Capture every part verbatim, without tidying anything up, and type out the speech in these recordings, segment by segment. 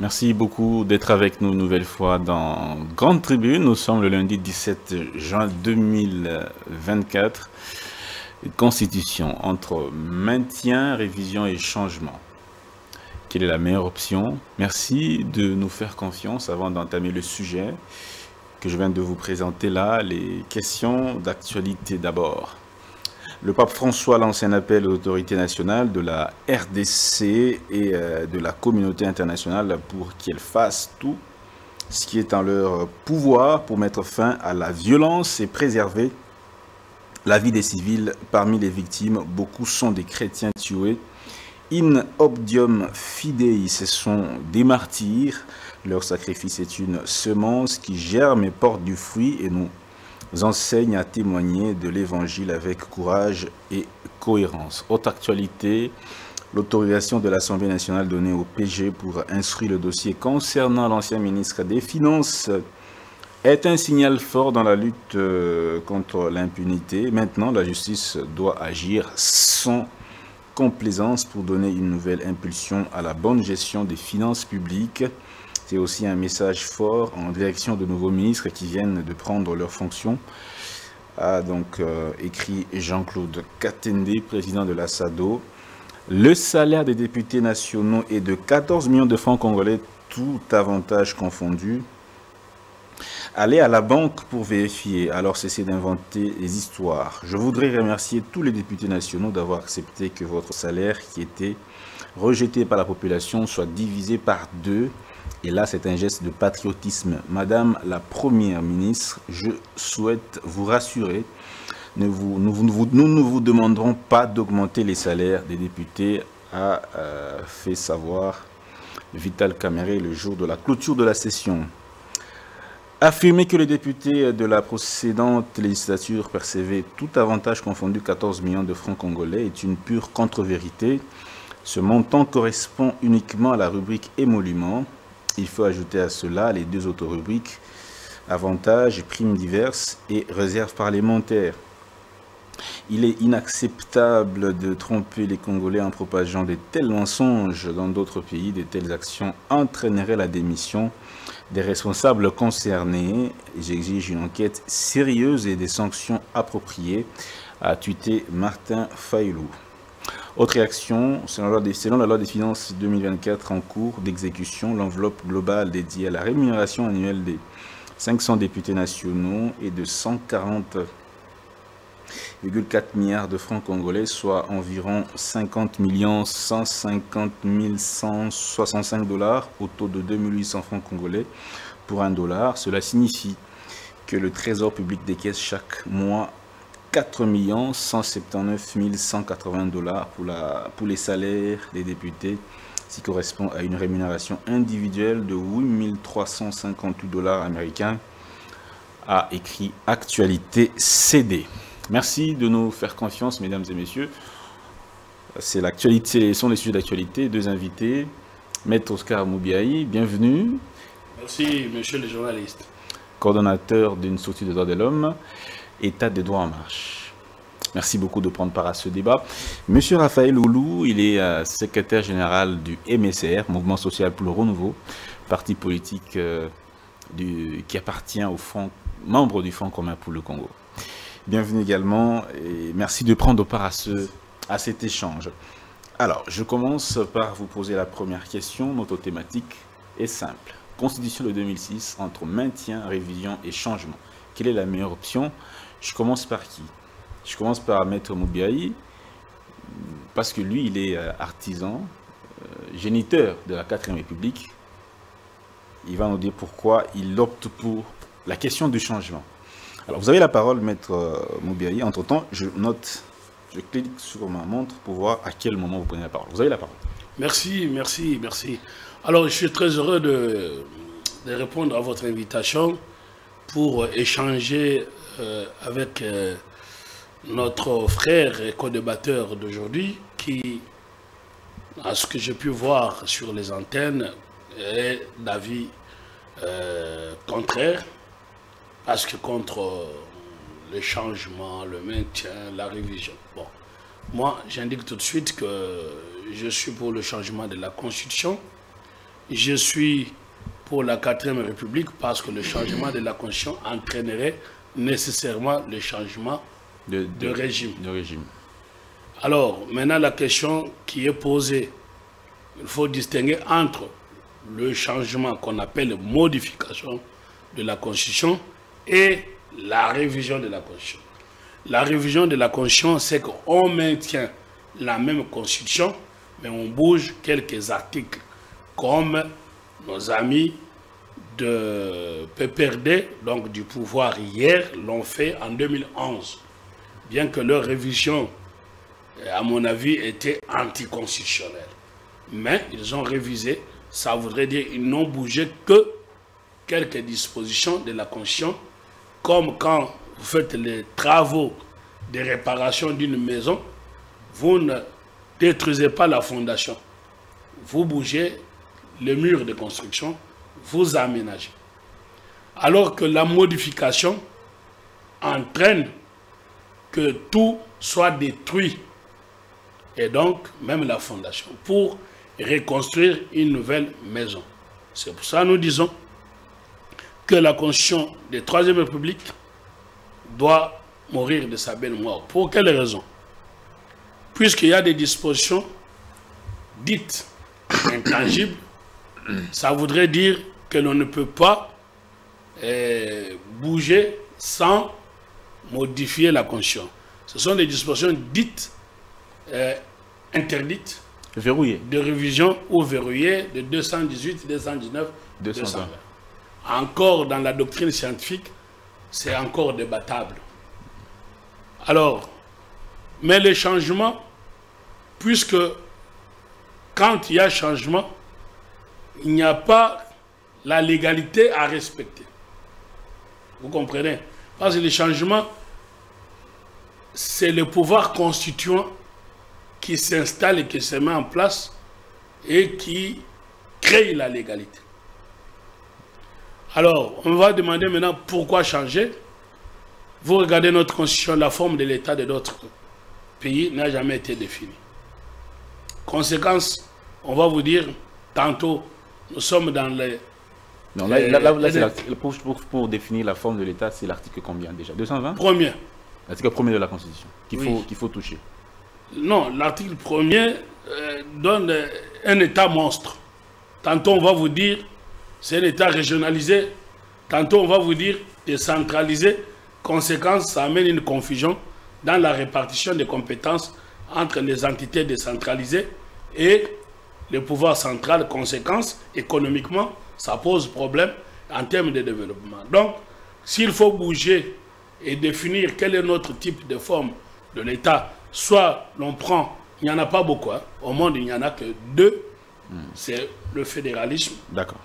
Merci beaucoup d'être avec nous une nouvelle fois dans Grande Tribune. Nous sommes le lundi dix-sept juin deux mille vingt-quatre. Constitution entre maintien, révision et changement. Quelle est la meilleure option? Merci de nous faire confiance avant d'entamer le sujet que je viens de vous présenter là, les questions d'actualité d'abord. Le pape François lance un appel aux autorités nationales de la R D C et de la communauté internationale pour qu'elles fassent tout ce qui est en leur pouvoir pour mettre fin à la violence et préserver la vie des civils. Parmi les victimes, beaucoup sont des chrétiens tués. In Obdium Fidei, ce sont des martyrs. Leur sacrifice est une semence qui germe et porte du fruit et nous enseigne à témoigner de l'évangile avec courage et cohérence. Autre actualité, l'autorisation de l'Assemblée nationale donnée au P G pour instruire le dossier concernant l'ancien ministre des Finances est un signal fort dans la lutte contre l'impunité. Maintenant, la justice doit agir sans complaisance pour donner une nouvelle impulsion à la bonne gestion des finances publiques. C'est aussi un message fort en direction de nouveaux ministres qui viennent de prendre leurs fonctions, a donc euh, écrit Jean-Claude Katendé, président de la S A D O. Le salaire des députés nationaux est de quatorze millions de francs congolais, tout avantage confondu. Allez à la banque pour vérifier, alors cessez d'inventer les histoires. Je voudrais remercier tous les députés nationaux d'avoir accepté que votre salaire, qui était rejeté par la population, soit divisé par deux. Et là, c'est un geste de patriotisme. Madame la Première ministre, je souhaite vous rassurer. Nous, vous, nous, vous, nous ne vous demanderons pas d'augmenter les salaires des députés, a euh, fait savoir Vital Caméré le jour de la clôture de la session. Affirmer que les députés de la précédente législature percevaient tout avantage confondu quatorze millions de francs congolais est une pure contre-vérité. Ce montant correspond uniquement à la rubrique émoluments. Il faut ajouter à cela les deux autres rubriques, avantages, primes diverses et réserves parlementaires. Il est inacceptable de tromper les Congolais en propageant de tels mensonges. Dans d'autres pays, de telles actions entraîneraient la démission des responsables concernés. J'exige une enquête sérieuse et des sanctions appropriées, a tweeté Martin Faylou. Autre réaction, selon la, des, selon la loi des finances deux mille vingt-quatre en cours d'exécution, l'enveloppe globale dédiée à la rémunération annuelle des cinq cents députés nationaux est de cent quarante virgule quatre milliards de francs congolais, soit environ cinquante millions cent cinquante mille cent soixante-cinq dollars au taux de deux mille huit cents francs congolais pour un dollar. Cela signifie que le trésor public décaisse chaque mois quatre millions cent soixante-dix-neuf mille cent quatre-vingts dollars pour, la, pour les salaires des députés, ce qui correspond à une rémunération individuelle de huit mille trois cent cinquante-huit dollars américains, a écrit Actualité C D. Merci de nous faire confiance, mesdames et messieurs. C'est l'actualité, ce sont les sujets d'actualité. Deux invités, Maître Oscar Mubiayi, bienvenue. Merci, monsieur le journaliste. Coordonnateur d'une structure des droits de l'homme. État des droits en marche. Merci beaucoup de prendre part à ce débat. Monsieur Raphaël Luhulu, il est euh, secrétaire général du M S R, Mouvement social pour le renouveau, parti politique euh, du, qui appartient aux membres du Front commun pour le Congo. Bienvenue également et merci de prendre part à, ce, à cet échange. Alors, je commence par vous poser la première question. Notre thématique est simple. Constitution de deux mille six entre maintien, révision et changement. Quelle est la meilleure option? Je commence par qui? Je commence par Maître Mubiayi, parce que lui, il est artisan, euh, géniteur de la quatrième République. Il va nous dire pourquoi il opte pour la question du changement. Alors, vous avez la parole, Maître Mubiayi. Entre-temps, je note, je clique sur ma montre pour voir à quel moment vous prenez la parole. Vous avez la parole. Merci, merci, merci. Alors, je suis très heureux de, de répondre à votre invitation pour échanger euh, avec euh, notre frère et co-débatteur d'aujourd'hui qui, à ce que j'ai pu voir sur les antennes, est d'avis euh, contraire, parce que contre euh, le changement, le maintien, la révision. Bon, moi, j'indique tout de suite que je suis pour le changement de la Constitution je suis pour la quatrième République parce que le changement de la Constitution entraînerait nécessairement le changement de, de, de, régime. de régime. Alors, maintenant la question qui est posée, il faut distinguer entre le changement qu'on appelle modification de la Constitution et la révision de la Constitution. La révision de la Constitution, c'est qu'on maintient la même Constitution, mais on bouge quelques articles, comme nos amis de P P R D, donc du pouvoir hier, l'ont fait en deux mille onze, bien que leur révision, à mon avis, était anticonstitutionnelle. Mais ils ont révisé, ça voudrait dire qu'ils n'ont bougé que quelques dispositions de la Constitution, comme quand vous faites les travaux de réparation d'une maison, vous ne détruisez pas la fondation. Vous bougez le mur de construction, vous aménagez. Alors que la modification entraîne que tout soit détruit, et donc même la fondation, pour reconstruire une nouvelle maison. C'est pour ça que nous disons que la Constitution de troisième République doit mourir de sa belle mort. Pour quelle raison? Puisqu'il y a des dispositions dites intangibles, ça voudrait dire que l'on ne peut pas eh, bouger sans modifier la Constitution. Ce sont des dispositions dites eh, interdites, verrouillées, de révision ou verrouillées de deux cent dix-huit, deux cent dix-neuf, deux cent vingt. deux cent vingt. Encore dans la doctrine scientifique, c'est encore débattable. Alors, mais les changements, puisque quand il y a changement, il n'y a pas la légalité à respecter. Vous comprenez? Parce que les changements, c'est le pouvoir constituant qui s'installe et qui se met en place et qui crée la légalité. Alors, on va demander maintenant pourquoi changer. Vous regardez notre constitution, la forme de l'État de d'autres pays n'a jamais été définie. Conséquence, on va vous dire, tantôt, nous sommes dans les... Non, là, les, là, là, là, les... Pour, pour, pour définir la forme de l'État, c'est l'article combien déjà? deux cent vingt? Premier. L'article premier de la Constitution, qu'il oui. faut, qu'il faut toucher. Non, l'article premier euh, donne un État monstre. Tantôt, on va vous dire... C'est l'État régionalisé. Tantôt, on va vous dire décentralisé. Conséquence, ça amène une confusion dans la répartition des compétences entre les entités décentralisées et le pouvoir central. Conséquence, économiquement, ça pose problème en termes de développement. Donc, s'il faut bouger et définir quel est notre type de forme de l'État, soit l'on prend, il n'y en a pas beaucoup, hein. Au monde, il n'y en a que deux. C'est le fédéralisme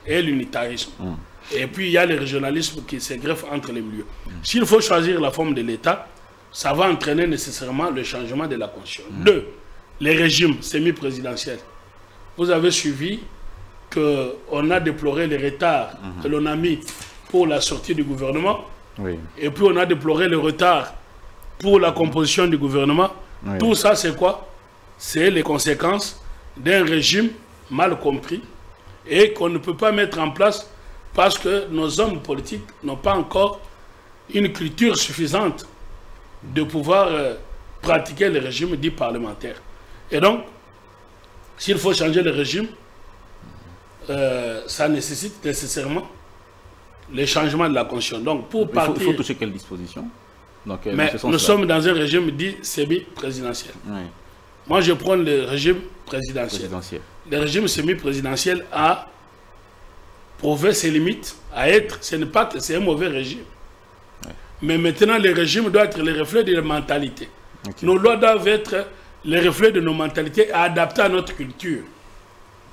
et l'unitarisme. Mm. Et puis, il y a le régionalisme qui se greffe entre les milieux. Mm. S'il faut choisir la forme de l'État, ça va entraîner nécessairement le changement de la Constitution. Mm. Deux, les régimes semi-présidentiels. Vous avez suivi qu'on a déploré les retards mm-hmm. que l'on a mis pour la sortie du gouvernement. Oui. Et puis, on a déploré le retard pour la composition du gouvernement. Oui. Tout ça, c'est quoi? C'est les conséquences d'un régime mal compris et qu'on ne peut pas mettre en place parce que nos hommes politiques n'ont pas encore une culture suffisante de pouvoir euh, pratiquer le régime dit parlementaire. Et donc, s'il faut changer le régime, euh, ça nécessite nécessairement le changement de la Constitution. Donc, pour partir... Il faut, il faut toucher quelle disposition? Donc, euh, mais dans ce nous sommes dans un régime dit semi-présidentiel. Oui. Moi, je prends le régime présidentiel. présidentiel. Le régime semi-présidentiel a prouvé ses limites à être. Ce n'est pas que c'est un mauvais régime. Ouais. Mais maintenant, le régime doit être le reflet de la mentalité. Okay. Nos lois doivent être le reflet de nos mentalités adaptées à notre culture.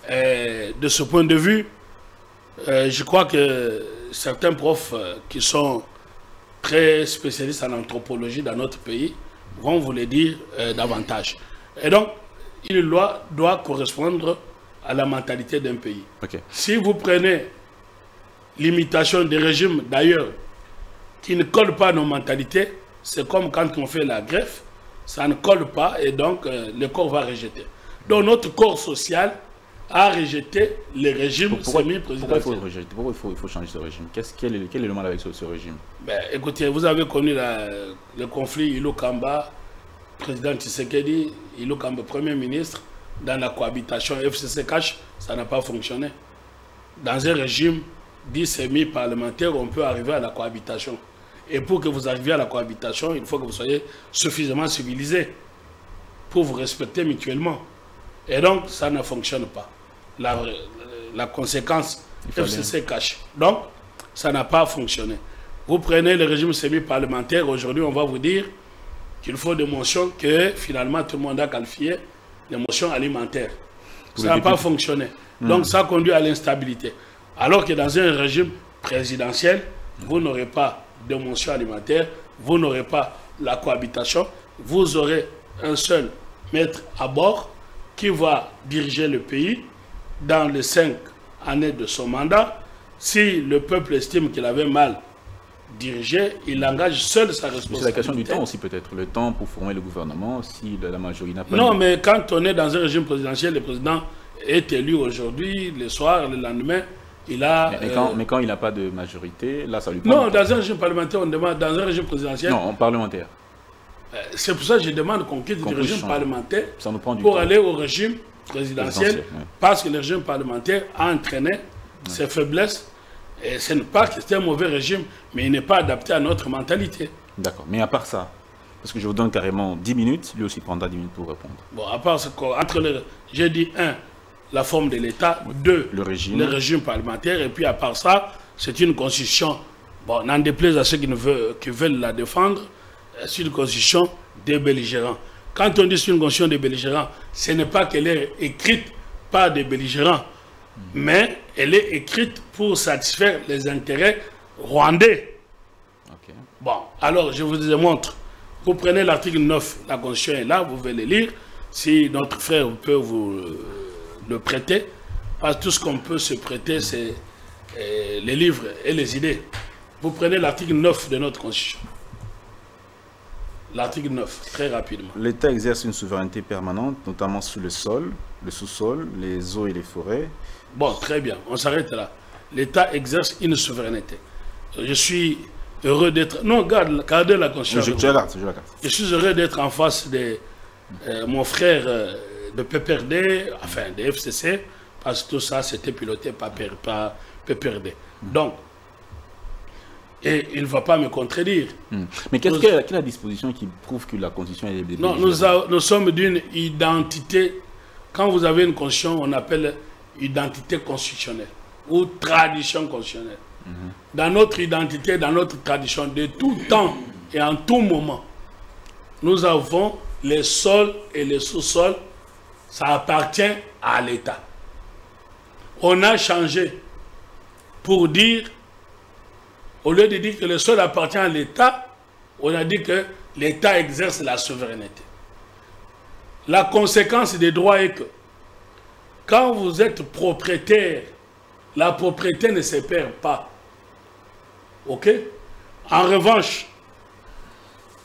Et de ce point de vue, je crois que certains profs qui sont très spécialistes en anthropologie dans notre pays vont vous le dire davantage. Et donc, une loi doit correspondre à la mentalité d'un pays. Okay. Si vous prenez l'imitation des régimes, d'ailleurs, qui ne collent pas à nos mentalités, c'est comme quand on fait la greffe, ça ne colle pas et donc euh, le corps va rejeter. Donc notre corps social a rejeté le régime semi-présidentiel. Pourquoi il faut le rejeter? Pourquoi il faut, il faut changer ce régime? Qu'est-ce, quel, est, quel est le mal avec ce, ce régime? Ben, écoutez, vous avez connu la, le conflit Ilunkamba, président Tshisekedi, Ilunkamba premier ministre, dans la cohabitation F C C cash, ça n'a pas fonctionné. Dans un régime dit semi-parlementaire, on peut arriver à la cohabitation. Et pour que vous arriviez à la cohabitation, il faut que vous soyez suffisamment civilisés pour vous respecter mutuellement. Et donc, ça ne fonctionne pas. La, la conséquence, F C C cache. Donc, ça n'a pas fonctionné. Vous prenez le régime semi-parlementaire, aujourd'hui, on va vous dire qu'il faut des motions que, finalement, tout le monde a qualifiées, des motions alimentaires. Ça n'a pas fonctionné. Mmh. Donc, ça conduit à l'instabilité. Alors que dans un régime présidentiel, vous n'aurez pas de motion alimentaire, vous n'aurez pas la cohabitation, vous aurez un seul maître à bord qui va diriger le pays dans les cinq années de son mandat. Si le peuple estime qu'il avait mal dirigé, il engage seul sa responsabilité. C'est la question du temps aussi peut-être, le temps pour former le gouvernement, si la majorité n'a pas... Non, mais quand on est dans un régime présidentiel, le président est élu aujourd'hui, le soir, le lendemain, il a... Mais, mais, quand, euh... mais quand il n'a pas de majorité, là ça lui prend... Non, dans un régime parlementaire, on demande, dans un régime présidentiel... Non, en parlementaire. C'est pour ça que je demande qu'on quitte le régime parlementaire pour aller au régime présidentiel, parce que le régime parlementaire a entraîné ses faiblesses. Et ce n'est pas que c'est un mauvais régime, mais il n'est pas adapté à notre mentalité. D'accord. Mais à part ça, parce que je vous donne carrément dix minutes, lui aussi prendra dix minutes pour répondre. Bon, à part ce qu'entre les... J'ai dit, un, la forme de l'État, oui. deux, le régime. le régime parlementaire, et puis à part ça, c'est une constitution, bon, n'en déplaise à ceux qui, ne veulent, qui veulent la défendre, c'est une constitution des belligérants. Quand on dit c'est une constitution des belligérants, ce n'est pas qu'elle est écrite par des belligérants, mais elle est écrite pour satisfaire les intérêts rwandais. Okay. Bon, alors je vous démontre. Vous prenez l'article neuf, la constitution est là, vous pouvez le lire. Si notre frère peut vous le prêter, parce que tout ce qu'on peut se prêter, c'est les livres et les idées. Vous prenez l'article neuf de notre constitution. L'article neuf, très rapidement. L'État exerce une souveraineté permanente, notamment sur le sol, le sous-sol, les eaux et les forêts. Bon, très bien, on s'arrête là. L'État exerce une souveraineté. Je suis heureux d'être... Non, garde, gardez la conscience. Je, je suis heureux d'être en face de euh, mon frère euh, de P P R D, enfin de F C C, parce que tout ça, c'était piloté par, par P P R D. Donc, et il ne va pas me contredire. Hum. Mais qu'est-ce que quelle est la disposition qui prouve que la constitution est des Non, nous, a, nous sommes d'une identité. Quand vous avez une constitution, on appelle identité constitutionnelle ou tradition constitutionnelle. Hum. Dans notre identité, dans notre tradition, de tout temps et en tout moment, nous avons les sols et les sous-sols. Ça appartient à l'État. On a changé pour dire... Au lieu de dire que le sol appartient à l'État, on a dit que l'État exerce la souveraineté. La conséquence des droits est que quand vous êtes propriétaire, la propriété ne se perd pas. OK? En revanche,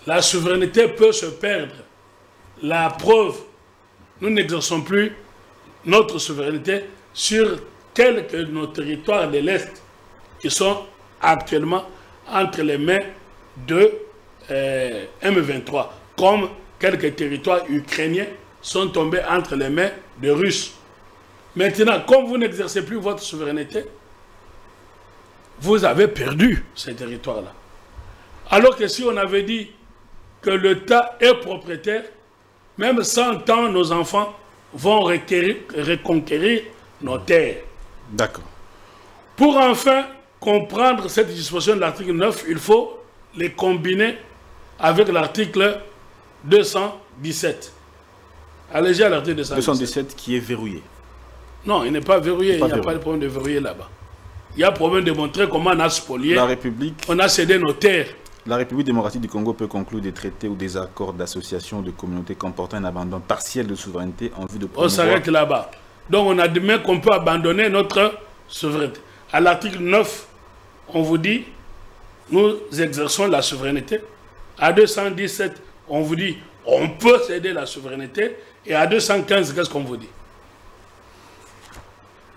la souveraineté peut se perdre. La preuve, nous n'exerçons plus notre souveraineté sur tel que nos territoires de l'Est qui sont actuellement entre les mains de euh, M vingt-trois, comme quelques territoires ukrainiens sont tombés entre les mains de Russes. Maintenant, comme vous n'exercez plus votre souveraineté, vous avez perdu ces territoires-là. Alors que si on avait dit que l'État est propriétaire, même cent ans, nos enfants vont requérir, reconquérir nos terres. D'accord. Pour enfin... comprendre cette disposition de l'article neuf, il faut les combiner avec l'article deux cent dix-sept. Allez-y à l'article deux cent dix-sept. deux cent dix-sept qui est verrouillé. Non, il n'est pas verrouillé. Il n'y a pas de problème de verrouiller là-bas. Il y a problème de montrer comment on a spolié. La République... On a cédé nos terres. La République démocratique du Congo peut conclure des traités ou des accords d'association de communautés comportant un abandon partiel de souveraineté en vue de promouvoir... On s'arrête là-bas. Donc on admet qu'on peut abandonner notre souveraineté. À l'article neuf, on vous dit, nous exerçons la souveraineté. À deux cent dix-sept, on vous dit, on peut céder la souveraineté. Et à deux cent quinze, qu'est-ce qu'on vous dit?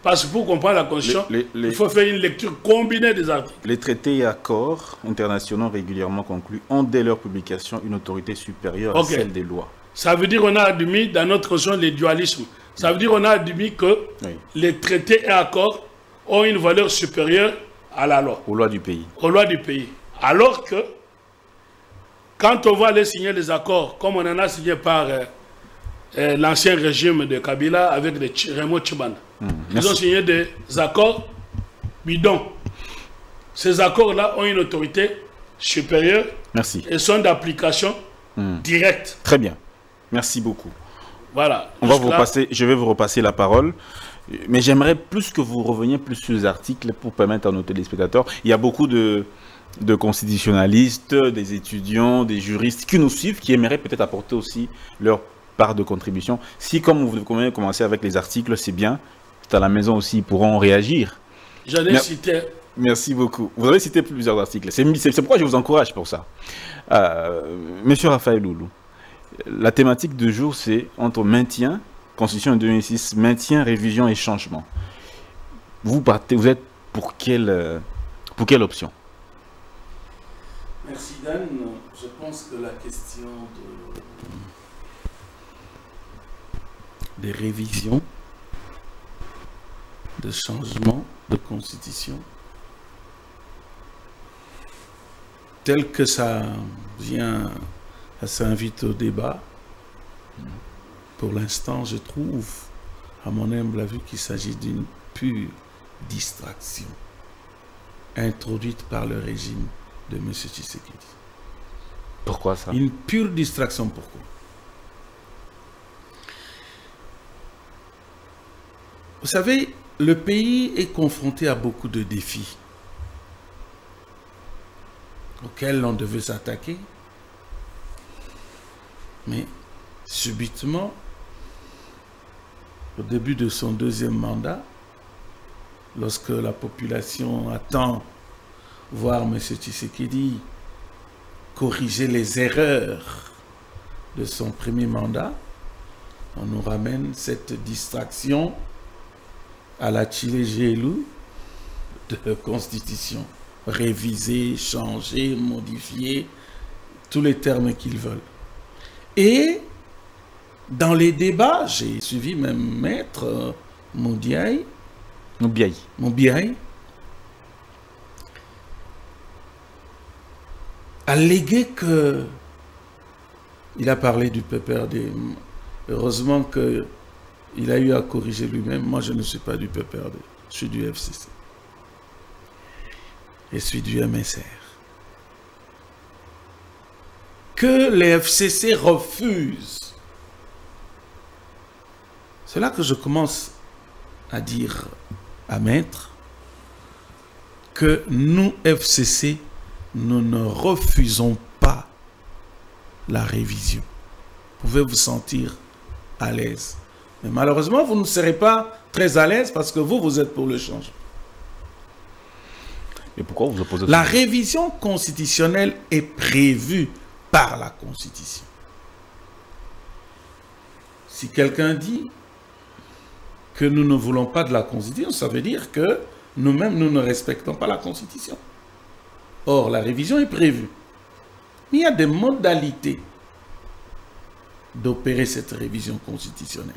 Parce que pour comprendre la Constitution, les, les, les... il faut faire une lecture combinée des articles. Les traités et accords internationaux régulièrement conclus ont dès leur publication une autorité supérieure okay. à celle des lois. Ça veut dire qu'on a admis dans notre Constitution le dualisme. Ça veut dire qu'on a admis que oui. les traités et accords ont une valeur supérieure à la loi. Aux lois du pays. Aux lois du pays. Alors que, quand on va aller signer les accords, comme on en a signé par euh, euh, l'ancien régime de Kabila avec les Rémo Tchibandes, mmh, ils ont signé des accords bidons. Ces accords-là ont une autorité supérieure merci. et sont d'application mmh. directe. Très bien. Merci beaucoup. Voilà. On va vous repasser, je vais vous repasser la parole. Mais j'aimerais plus que vous reveniez plus sur les articles pour permettre à nos téléspectateurs. Il y a beaucoup de, de constitutionnalistes, des étudiants, des juristes qui nous suivent, qui aimeraient peut-être apporter aussi leur part de contribution. Si, comme vous venez de commencer avec les articles, c'est bien, c'est à la maison aussi, ils pourront réagir. J'en ai Mer cité. Merci beaucoup. Vous avez cité plusieurs articles. C'est pourquoi je vous encourage pour ça. Euh, Monsieur Raphaël Luhulu, la thématique de jour, c'est entre maintien... Constitution de deux mille six, maintien, révision et changement. Vous partez, vous êtes pour quelle, pour quelle option? Merci Dan. Je pense que la question de... des révisions, de changement de constitution, tel que ça vient, ça s'invite au débat. Pour l'instant, je trouve, à mon humble avis, qu'il s'agit d'une pure distraction introduite par le régime de M. Tshisekedi. Pourquoi ça? Une pure distraction, pourquoi? Vous savez, le pays est confronté à beaucoup de défis auxquels on devait s'attaquer, mais subitement, au début de son deuxième mandat, lorsque la population attend voir M. Tshisekedi corriger les erreurs de son premier mandat, on nous ramène cette distraction à la Tshilé-Gelou de constitution, réviser, changer, modifier, tous les termes qu'ils veulent. Et dans les débats, j'ai suivi même maître euh, Mubiayi. Mubiayi. Mubiayi. Allégué que... Il a parlé du P P R D. Heureusement qu'il a eu à corriger lui-même. Moi, je ne suis pas du P P R D. Je suis du F C C. Je suis du M S R. Que les F C C refusent. C'est là que je commence à dire à maître que nous, F C C, nous ne refusons pas la révision. Vous pouvez vous sentir à l'aise. Mais malheureusement, vous ne serez pas très à l'aise parce que vous, vous êtes pour le changement. Et pourquoi vous opposez? La révision constitutionnelle est prévue par la Constitution. Si quelqu'un dit que nous ne voulons pas de la Constitution, ça veut dire que nous-mêmes, nous ne respectons pas la Constitution. Or, la révision est prévue. Mais il y a des modalités d'opérer cette révision constitutionnelle.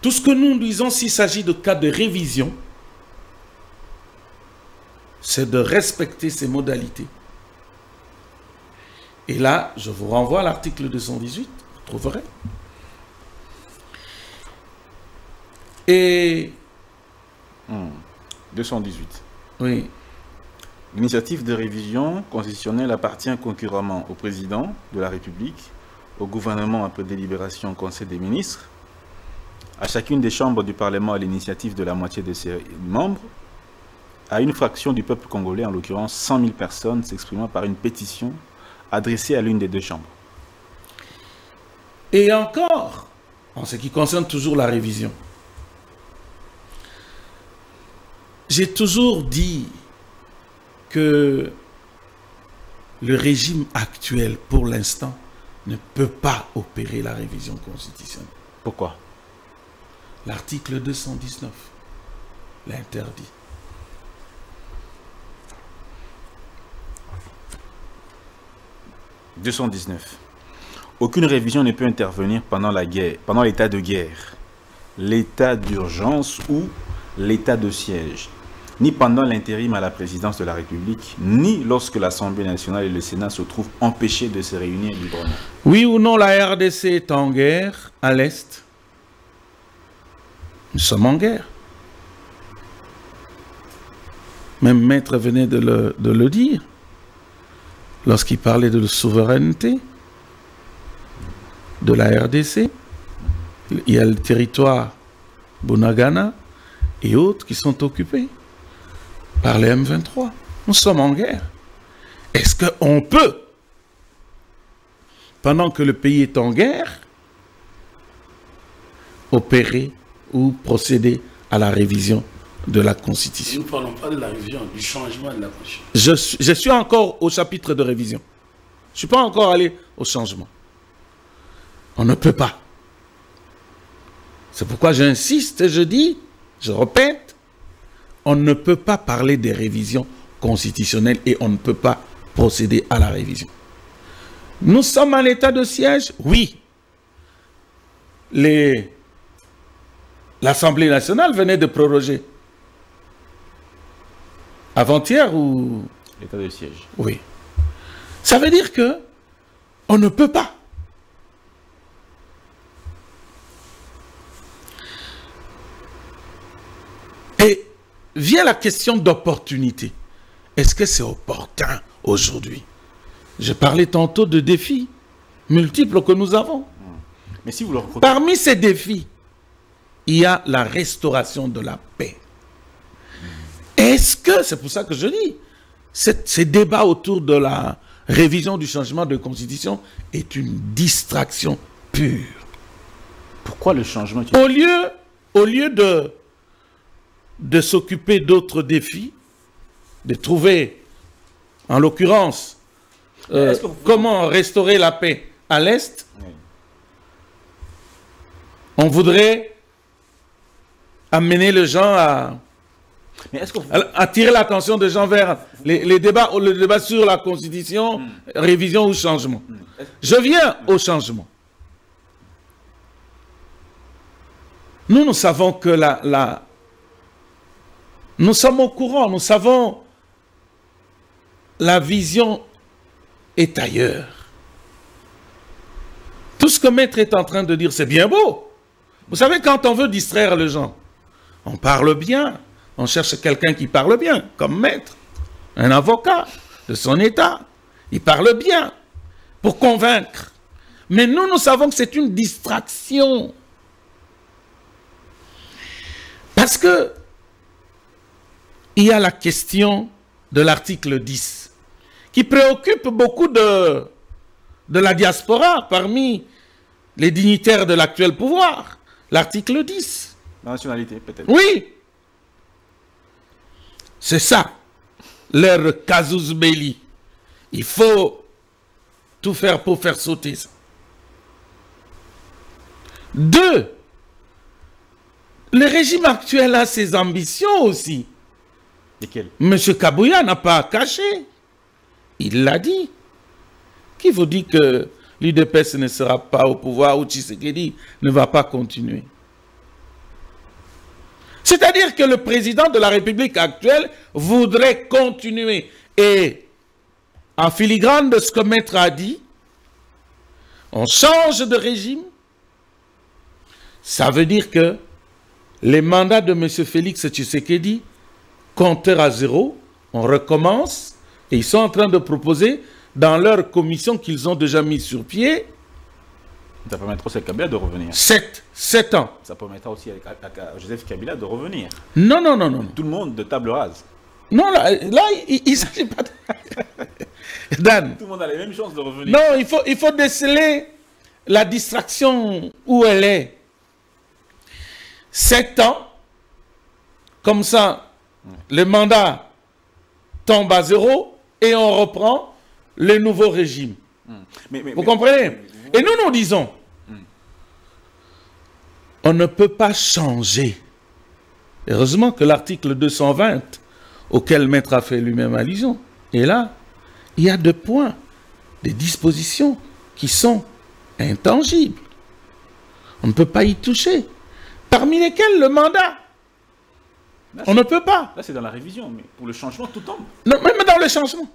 Tout ce que nous disons s'il s'agit de cas de révision, c'est de respecter ces modalités. Et là, je vous renvoie à l'article deux cent dix-huit, vous trouverez. Et... Hum, deux cent dix-huit. Oui. L'initiative de révision constitutionnelle appartient concurremment au président de la République, au gouvernement après délibération au Conseil des ministres, à chacune des chambres du Parlement à l'initiative de la moitié de ses membres, à une fraction du peuple congolais, en l'occurrence cent mille personnes s'exprimant par une pétition adressée à l'une des deux chambres. Et encore, en ce qui concerne toujours la révision, j'ai toujours dit que le régime actuel, pour l'instant, ne peut pas opérer la révision constitutionnelle. Pourquoi? L'article deux cent dix-neuf l'interdit. deux cent dix-neuf. Aucune révision ne peut intervenir pendant la guerre, pendant l'état de guerre, l'état d'urgence ou l'état de siège, ni pendant l'intérim à la présidence de la République, ni lorsque l'Assemblée nationale et le Sénat se trouvent empêchés de se réunir librement. Oui ou non, la R D C est en guerre à l'Est? Nous sommes en guerre. Même Maître venait de le, de le dire, lorsqu'il parlait de la souveraineté de la R D C. Il y a le territoire Bunagana et autres qui sont occupés par les M vingt-trois. Nous sommes en guerre. Est-ce qu'on peut, pendant que le pays est en guerre, opérer ou procéder à la révision de la Constitution? Nous ne parlons pas de la révision, du changement de la Constitution. Je, je suis encore au chapitre de révision. Je ne suis pas encore allé au changement. On ne peut pas. C'est pourquoi j'insiste et je dis, je répète, on ne peut pas parler des révisions constitutionnelles et on ne peut pas procéder à la révision. Nous sommes à l'état de siège? Oui. Les... L'Assemblée nationale venait de proroger. Avant-hier ou... L'état de siège. Oui. Ça veut dire que on ne peut pas. Et vient la question d'opportunité. Est-ce que c'est opportun aujourd'hui? J'ai parlé tantôt de défis multiples que nous avons. Mais si vous leur... Parmi ces défis, il y a la restauration de la paix. Est-ce que, c'est pour ça que je dis, ces débats autour de la révision du changement de constitution est une distraction pure. Pourquoi le changement? Au lieu, au lieu de, de s'occuper d'autres défis, de trouver, en l'occurrence, euh, vous... comment restaurer la paix à l'Est, oui. On voudrait... amener les gens à, mais est-ce que vous... à attirer l'attention des gens vers les, les débats, le débat sur la Constitution, mmh. révision ou changement. Mmh. Je viens mmh. au changement. Nous, nous savons que la, la... Nous sommes au courant, nous savons la vision est ailleurs. Tout ce que Maître est en train de dire, c'est bien beau. Vous savez, quand on veut distraire les gens, on parle bien, on cherche quelqu'un qui parle bien, comme Maître, un avocat de son état, il parle bien pour convaincre. Mais nous, nous savons que c'est une distraction. Parce que il y a la question de l'article dix, qui préoccupe beaucoup de, de la diaspora parmi les dignitaires de l'actuel pouvoir. L'article dix. La nationalité, peut-être. Oui. C'est ça, leur casus belli. Il faut tout faire pour faire sauter ça. Deux, le régime actuel a ses ambitions aussi. Lesquelles? M. Kabouya n'a pas caché. Il l'a dit. Qui vous dit que l'U D P S ne sera pas au pouvoir ou Tshisekedi ne va pas continuer? C'est-à-dire que le président de la République actuelle voudrait continuer. Et en filigrane de ce que Maître a dit, on change de régime. Ça veut dire que les mandats de M. Félix Tshisekedi compteurs à zéro, on recommence. Et ils sont en train de proposer dans leur commission qu'ils ont déjà mis sur pied. Ça permettra aussi à Kabila de revenir. Sept, sept ans. Ça permettra aussi à, à, à Joseph Kabila de revenir. Non, non, non, non. Tout le monde de table rase. Non, là, là il ne s'agit pas de... Dan. Tout le monde a les mêmes chances de revenir. Non, il faut, il faut déceler la distraction où elle est. Sept ans, comme ça, ouais. Le mandat tombe à zéro et on reprend le nouveau régime. Hum. Mais, mais, vous mais, comprenez mais, mais, Et nous, nous disons, on ne peut pas changer. Heureusement que l'article deux cent vingt, auquel Maître a fait lui-même allusion, est là. Il y a deux points, des dispositions qui sont intangibles. On ne peut pas y toucher. Parmi lesquelles le mandat. Là, on ne peut pas. Là, c'est dans la révision, mais pour le changement, tout tombe. Non, même dans le changement.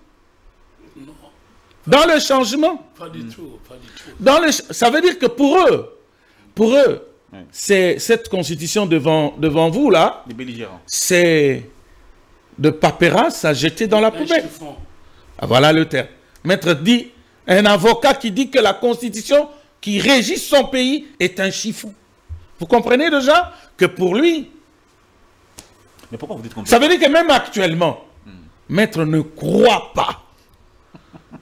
Non. Dans le changement. Pas du tout, pas du tout. Dans le... Ça veut dire que pour eux, pour eux, oui. c'est cette constitution devant, devant vous, là, c'est de paperasse à jeter dans la poubelle. Ah, voilà le terme. Maître dit, un avocat qui dit que la constitution qui régit son pays est un chiffon. Vous comprenez déjà que pour lui... Mais pourquoi vous dites ça veut dire que même actuellement, hmm. Maître ne croit pas,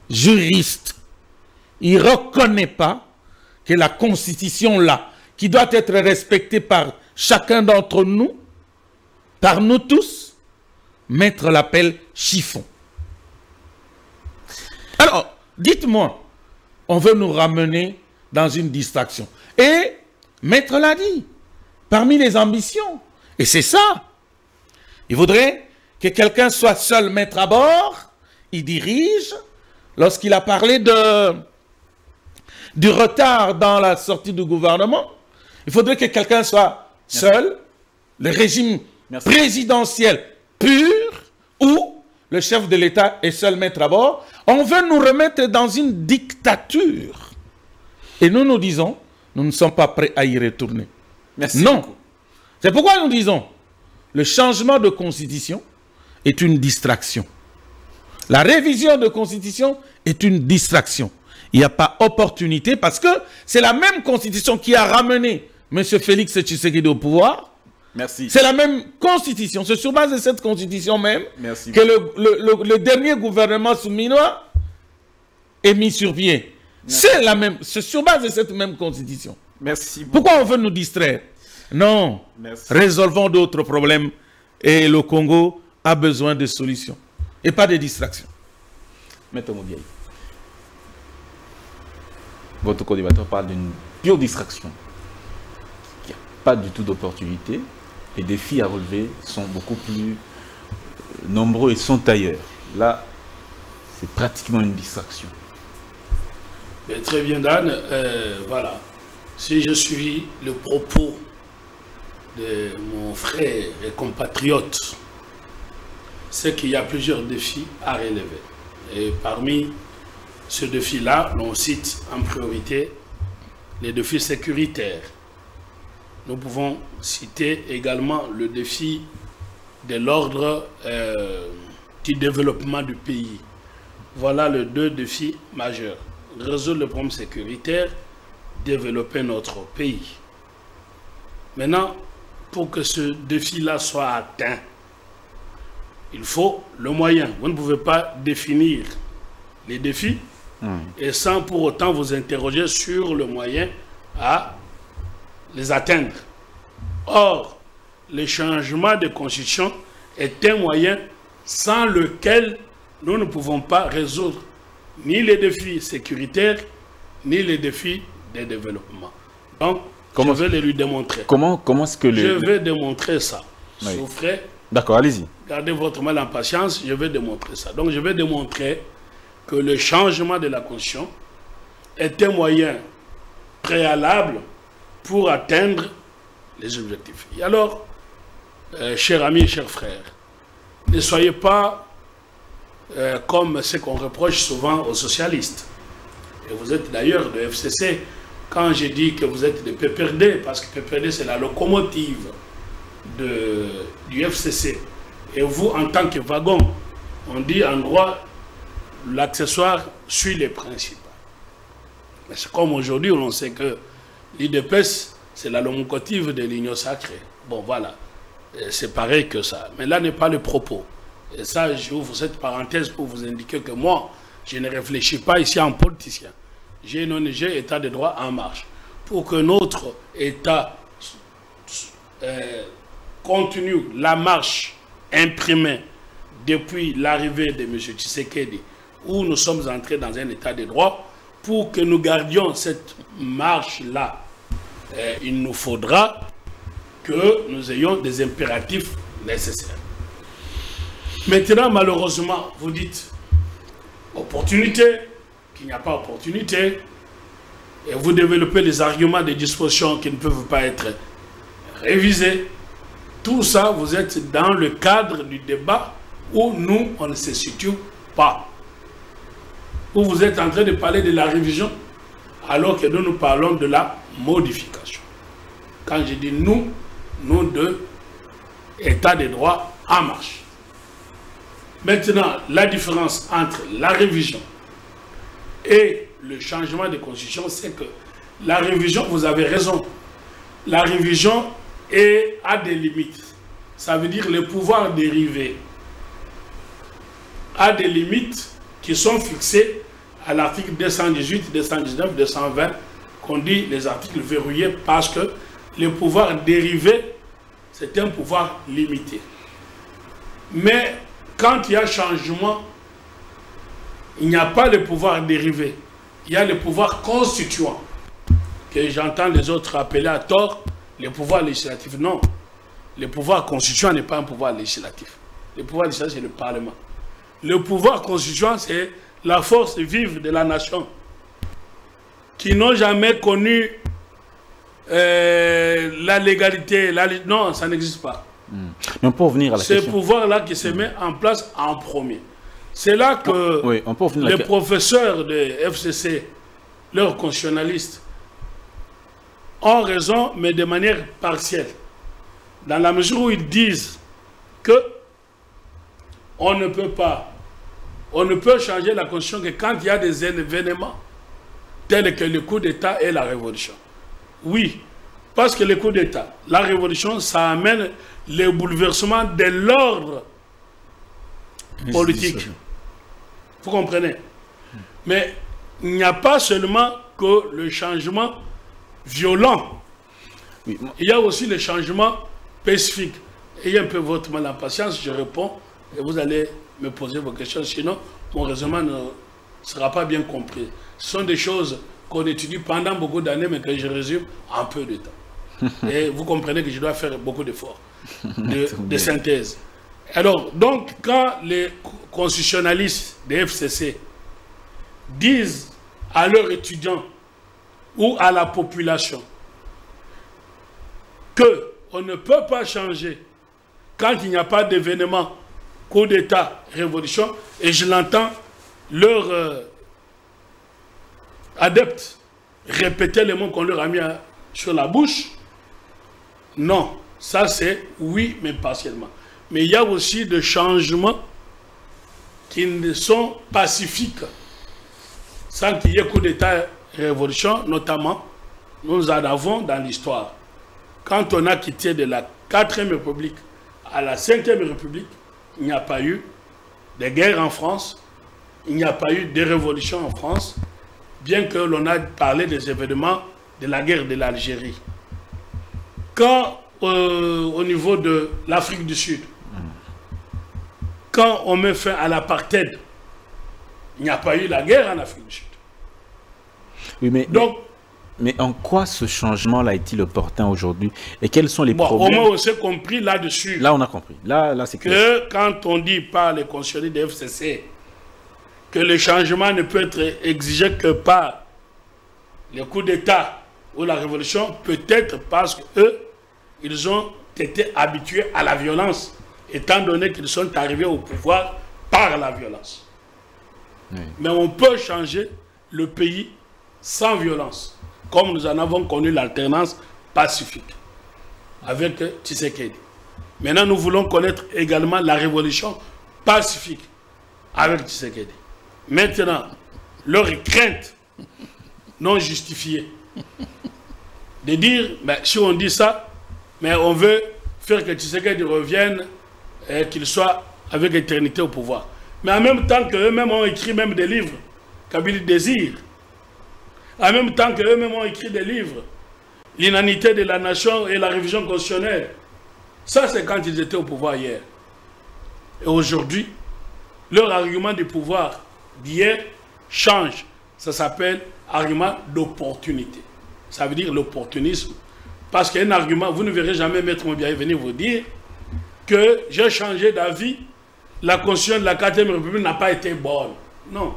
juriste, il ne reconnaît pas que la constitution là, qui doit être respectée par chacun d'entre nous, par nous tous, Maître l'appelle chiffon. Alors, dites-moi, on veut nous ramener dans une distraction. Et Maître l'a dit, parmi les ambitions, et c'est ça, il voudrait que quelqu'un soit seul maître à bord, il dirige, lorsqu'il a parlé de, du retard dans la sortie du gouvernement, il faudrait que quelqu'un soit seul, le régime Merci. Présidentiel pur, ou le chef de l'État est seul maître à bord. On veut nous remettre dans une dictature. Et nous nous disons, nous ne sommes pas prêts à y retourner. Merci non. C'est pourquoi nous disons, le changement de constitution est une distraction. La révision de constitution est une distraction. Il n'y a pas opportunité parce que c'est la même constitution qui a ramené M. Félix Tshisekedi au pouvoir. Merci. C'est la même constitution. C'est sur base de cette constitution même Merci. Que le, le, le, le dernier gouvernement souminois est mis sur pied. C'est la même. C'est sur base de cette même constitution. Merci. Pourquoi on veut nous distraire? Non, Merci. Résolvons d'autres problèmes et le Congo a besoin de solutions et pas de distractions. Maître Mubiayi, votre co-débatteur parle d'une pure distraction. Il n'y a pas du tout d'opportunité. Les défis à relever sont beaucoup plus nombreux et sont ailleurs. Là, c'est pratiquement une distraction. Mais très bien, Dan. Euh, voilà. Si je suis le propos de mon frère et compatriote, c'est qu'il y a plusieurs défis à relever. Et parmi ces défis-là, on cite en priorité les défis sécuritaires. Nous pouvons citer également le défi de l'ordre euh, du développement du pays. Voilà les deux défis majeurs. Résoudre le problème sécuritaire, développer notre pays. Maintenant, pour que ce défi-là soit atteint, il faut le moyen. Vous ne pouvez pas définir les défis mmh. et sans pour autant vous interroger sur le moyen à les atteindre. Or, le changement de constitution est un moyen sans lequel nous ne pouvons pas résoudre ni les défis sécuritaires, ni les défis de développement. Donc, Comment, je vais les lui démontrer. Comment, comment est-ce que les... Je vais démontrer ça. Oui. Souffrez. D'accord, allez-y. Gardez votre mal en patience, je vais démontrer ça. Donc, je vais démontrer que le changement de la Constitution est un moyen préalable pour atteindre les objectifs. Et alors, euh, chers amis, chers frères, ne soyez pas euh, comme ce qu'on reproche souvent aux socialistes. Et vous êtes d'ailleurs de F C C. Quand j'ai dit que vous êtes des P P R D, parce que P P R D c'est la locomotive de, du F C C, et vous en tant que wagon, on dit en droit, l'accessoire suit les principes. Mais c'est comme aujourd'hui où l'on sait que l'I D P S c'est la locomotive de l'Union sacrée. Bon voilà, c'est pareil que ça. Mais là n'est pas le propos. Et ça, j'ouvre cette parenthèse pour vous indiquer que moi, je ne réfléchis pas ici en politicien. J'ai une O N G, État de droit en marche. Pour que notre État euh, continue la marche imprimée depuis l'arrivée de M. Tshisekedi, où nous sommes entrés dans un État de droit, pour que nous gardions cette marche-là eh, il nous faudra que nous ayons des impératifs nécessaires. Maintenant, malheureusement, vous dites opportunité, qu'il n'y a pas opportunité, et vous développez les arguments des dispositions qui ne peuvent pas être révisées. Tout ça, vous êtes dans le cadre du débat où nous, on ne se situe pas. Où vous êtes en train de parler de la révision, alors que nous, nous parlons de la modification. Quand je dis nous, nous de état de droit en marche. Maintenant, la différence entre la révision et le changement de constitution, c'est que la révision, vous avez raison, la révision est, a des limites. Ça veut dire le pouvoir dérivé a des limites qui sont fixées à l'article deux cent dix-huit, deux cent dix-neuf, deux cent vingt, qu'on dit les articles verrouillés parce que le pouvoir dérivé, c'est un pouvoir limité. Mais quand il y a changement, il n'y a pas de pouvoir dérivé. Il y a le pouvoir constituant, que j'entends les autres appeler à tort le pouvoir législatif. Non, le pouvoir constituant n'est pas un pouvoir législatif. Le pouvoir législatif, c'est le Parlement. Le pouvoir constituant, c'est la force vive de la nation, qui n'ont jamais connu euh, la légalité. La... Non, ça n'existe pas. Mmh. Donc pour venir à la ce pouvoir-là qui se met en place en premier. C'est là que oui, on peut les la... professeurs de F C C, leurs constitutionnalistes, ont raison, mais de manière partielle. Dans la mesure où ils disent que on ne peut pas, on ne peut changer la constitution que quand il y a des événements tels que le coup d'État et la révolution. Oui, parce que le coup d'État, la révolution, ça amène le bouleversement de l'ordre politique. Vous comprenez? Mais il n'y a pas seulement que le changement violent. Il y a aussi le changement pacifique. Ayez un peu votre mal en patience, je réponds et vous allez me poser vos questions. Sinon, mon raisonnement ne sera pas bien compris. Ce sont des choses qu'on étudie pendant beaucoup d'années, mais que je résume en peu de temps. Et vous comprenez que je dois faire beaucoup d'efforts de, de synthèse. Alors, donc, quand les constitutionnalistes des F C C disent à leurs étudiants ou à la population qu'on ne peut pas changer quand il n'y a pas d'événement, coup d'État, révolution, et je l'entends, leurs euh, adeptes répéter les mots qu'on leur a mis à, sur la bouche, non, ça c'est oui, mais partiellement. Mais il y a aussi des changements qui ne sont pacifiques, sans qu'il y ait coup d'État révolution, notamment, nous en avons dans l'histoire. Quand on a quitté de la quatrième République à la cinquième République, il n'y a pas eu de guerre en France, il n'y a pas eu de révolution en France, bien que l'on a parlé des événements de la guerre de l'Algérie. Quand Euh, au niveau de l'Afrique du Sud, quand on met fin à l'apartheid, il n'y a pas eu la guerre en Afrique du Sud. Oui, mais, donc, mais, mais en quoi ce changement-là est-il opportun aujourd'hui? Et quels sont les bon, problèmes? Au moins, on s'est compris là-dessus. Là, on a compris. Là, là c'est clair. Que quand on dit par les conseillers des F C C que le changement ne peut être exigé que par le coup d'État ou la révolution, peut-être parce qu'eux, ils ont été habitués à la violence, étant donné qu'ils sont arrivés au pouvoir par la violence. Oui. Mais on peut changer le pays sans violence, comme nous en avons connu l'alternance pacifique avec Tshisekedi. Maintenant, nous voulons connaître également la révolution pacifique avec Tshisekedi. Maintenant, leurs craintes non justifiées de dire, ben, si on dit ça, mais on veut faire que Tshisekedi revienne et qu'il soit avec éternité au pouvoir. Mais en même temps qu'eux-mêmes ont écrit même des livres Kabila désire, en même temps qu'eux-mêmes ont écrit des livres L'inanité de la nation et la révision constitutionnelle, ça c'est quand ils étaient au pouvoir hier. Et aujourd'hui, leur argument du pouvoir d'hier change. Ça s'appelle argument d'opportunité. Ça veut dire l'opportunisme Parce qu'un argument, vous ne verrez jamais Maître Mubiayi venir vous dire que j'ai changé d'avis, la constitution de la quatrième République n'a pas été bonne. Non.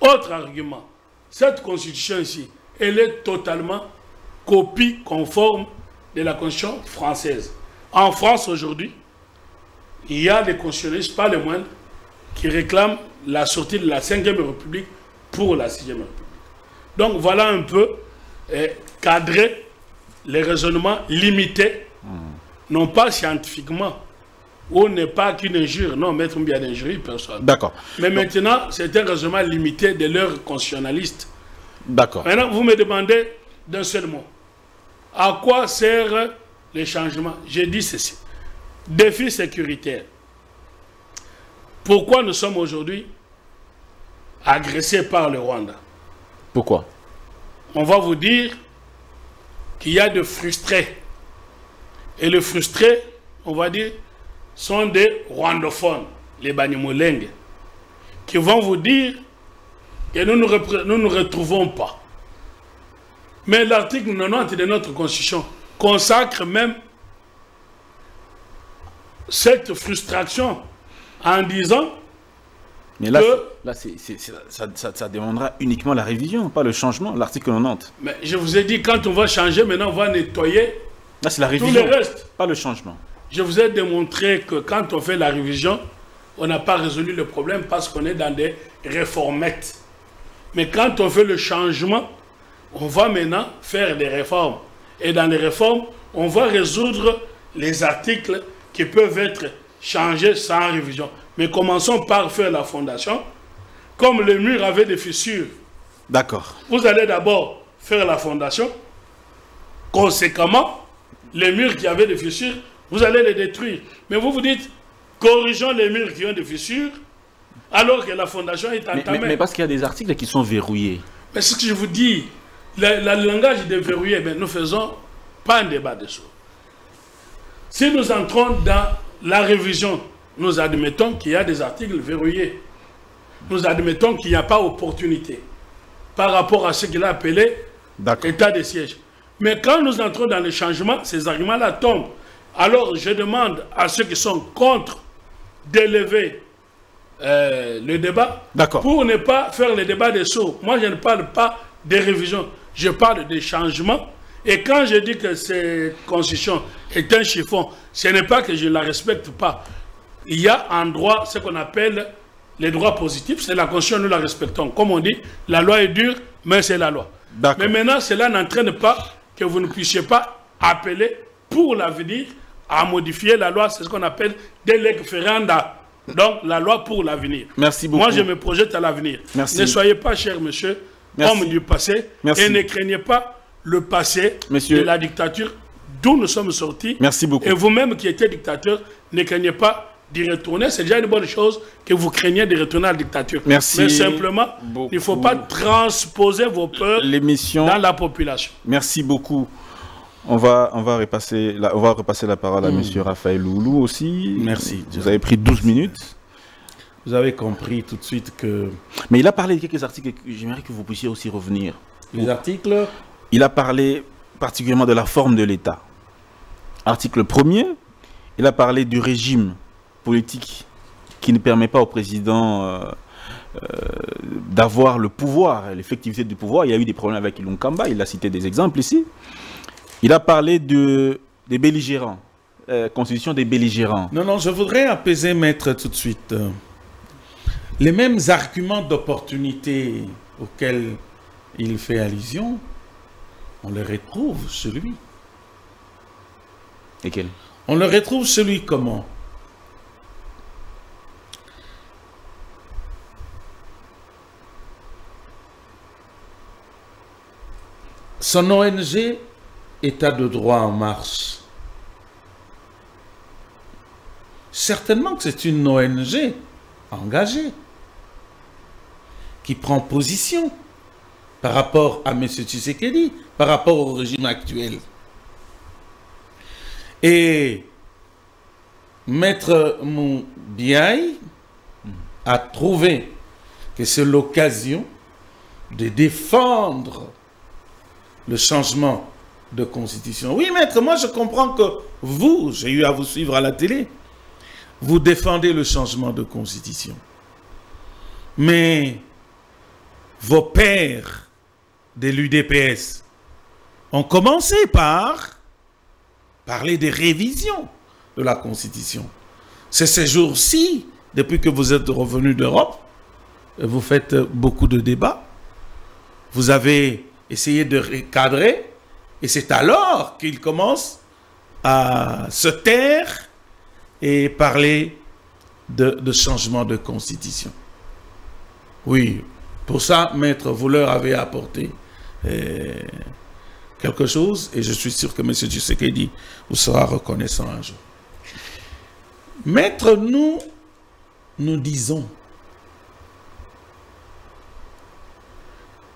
Autre argument, cette constitution ici, elle est totalement copie conforme de la constitution française. En France aujourd'hui, il y a des constitutionnistes, pas les moindres, qui réclament la sortie de la cinquième République pour la sixième République. Donc voilà un peu eh, cadrer les raisonnements limités, mmh. non pas scientifiquement, ou n'est pas qu'une injure, non, Maître Mubiayi n'injurie personne. D'accord. Mais donc, maintenant, c'est un raisonnement limité de leurs constitutionnalistes. D'accord. Maintenant, vous me demandez d'un seul mot, à quoi servent les changements? J'ai dit ceci. Défi sécuritaire. Pourquoi nous sommes aujourd'hui agressés par le Rwanda? Pourquoi? On va vous dire qu'il y a de frustrés. Et les frustrés, on va dire, sont des rwandophones, les Banyamulenge, qui vont vous dire que nous ne nous, nous retrouvons pas. Mais l'article quatre-vingt-dix de notre Constitution consacre même cette frustration en disant mais là, que... là c'est, c'est, c'est, ça, ça, ça demandera uniquement la révision, pas le changement, l'article quatre-vingt-dix. Mais je vous ai dit, quand on va changer, maintenant on va nettoyer là, c'est la révision, tout le reste. Pas le changement. Je vous ai démontré que quand on fait la révision, on n'a pas résolu le problème parce qu'on est dans des réformettes. Mais quand on fait le changement, on va maintenant faire des réformes. Et dans les réformes, on va résoudre les articles qui peuvent être changés sans révision. Mais commençons par faire la fondation. Comme le mur avait des fissures, d'accord. Vous allez d'abord faire la fondation. Conséquemment, les murs qui avaient des fissures, vous allez les détruire. Mais vous vous dites, corrigeons les murs qui ont des fissures, alors que la fondation est entamée. Mais, mais, mais parce qu'il y a des articles qui sont verrouillés. Mais ce que je vous dis, le langage de verrouillé, ben, nous ne faisons pas un débat dessus. Si nous entrons dans la révision, nous admettons qu'il y a des articles verrouillés. Nous admettons qu'il n'y a pas opportunité par rapport à ce qu'il a appelé état de siège. Mais quand nous entrons dans le changement, ces arguments-là tombent. Alors je demande à ceux qui sont contre d'élever euh, le débat pour ne pas faire le débat des sourds. Moi je ne parle pas des révisions, je parle des changements. Et quand je dis que cette constitution est un chiffon, ce n'est pas que je ne la respecte pas. Il y a en droit ce qu'on appelle les droits positifs, c'est la constitution, nous la respectons. Comme on dit, la loi est dure, mais c'est la loi. Mais maintenant, cela n'entraîne pas que vous ne puissiez pas appeler pour l'avenir à modifier la loi, c'est ce qu'on appelle « de l'exferenda ». Donc, la loi pour l'avenir. Merci beaucoup. Moi, je me projette à l'avenir. Ne soyez pas, cher monsieur, Merci. homme du passé, Merci. et ne craignez pas le passé Monsieur. de la dictature d'où nous sommes sortis. Merci beaucoup. Et vous-même qui étiez dictateur, ne craignez pas d'y retourner. C'est déjà une bonne chose que vous craignez de retourner à la dictature. Merci. Mais simplement, beaucoup. il ne faut pas transposer vos peurs dans la population. Merci beaucoup. On va, on va, repasser, la, on va repasser la parole à mmh. Monsieur Raphaël Luhulu aussi. Merci. Vous avez pris douze minutes. Vous avez compris tout de suite que... Mais il a parlé de quelques articles que j'aimerais que vous puissiez aussi revenir. Les articles... Il a parlé particulièrement de la forme de l'État. Article premier, il a parlé du régime politique qui ne permet pas au président euh, euh, d'avoir le pouvoir, l'effectivité du pouvoir. Il y a eu des problèmes avec Ilunkamba, il a cité des exemples ici. Il a parlé de, des belligérants, euh, constitution des belligérants. Non, non, je voudrais apaiser Maître tout de suite. Les mêmes arguments d'opportunité auxquels il fait allusion... On le retrouve, celui. Et quel? On le retrouve, celui, comment? Son O N G, État de droit en marche. Certainement que c'est une O N G engagée qui prend position par rapport à M. Tshisekedi, par rapport au régime actuel. Et Maître Mubiayi a trouvé que c'est l'occasion de défendre le changement de constitution. Oui, maître, moi je comprends que vous, j'ai eu à vous suivre à la télé, vous défendez le changement de constitution. Mais vos pères de l'U D P S ont commencé par parler des révisions de la constitution. C'est ces jours-ci, depuis que vous êtes revenu d'Europe, vous faites beaucoup de débats. Vous avez essayé de recadrer et c'est alors qu'il commence à se taire et parler de, de changement de constitution. Oui, pour ça, maître, vous leur avez apporté euh, quelque chose et je suis sûr que M. Tshisekedi vous sera reconnaissant un jour. Maître, nous, nous disons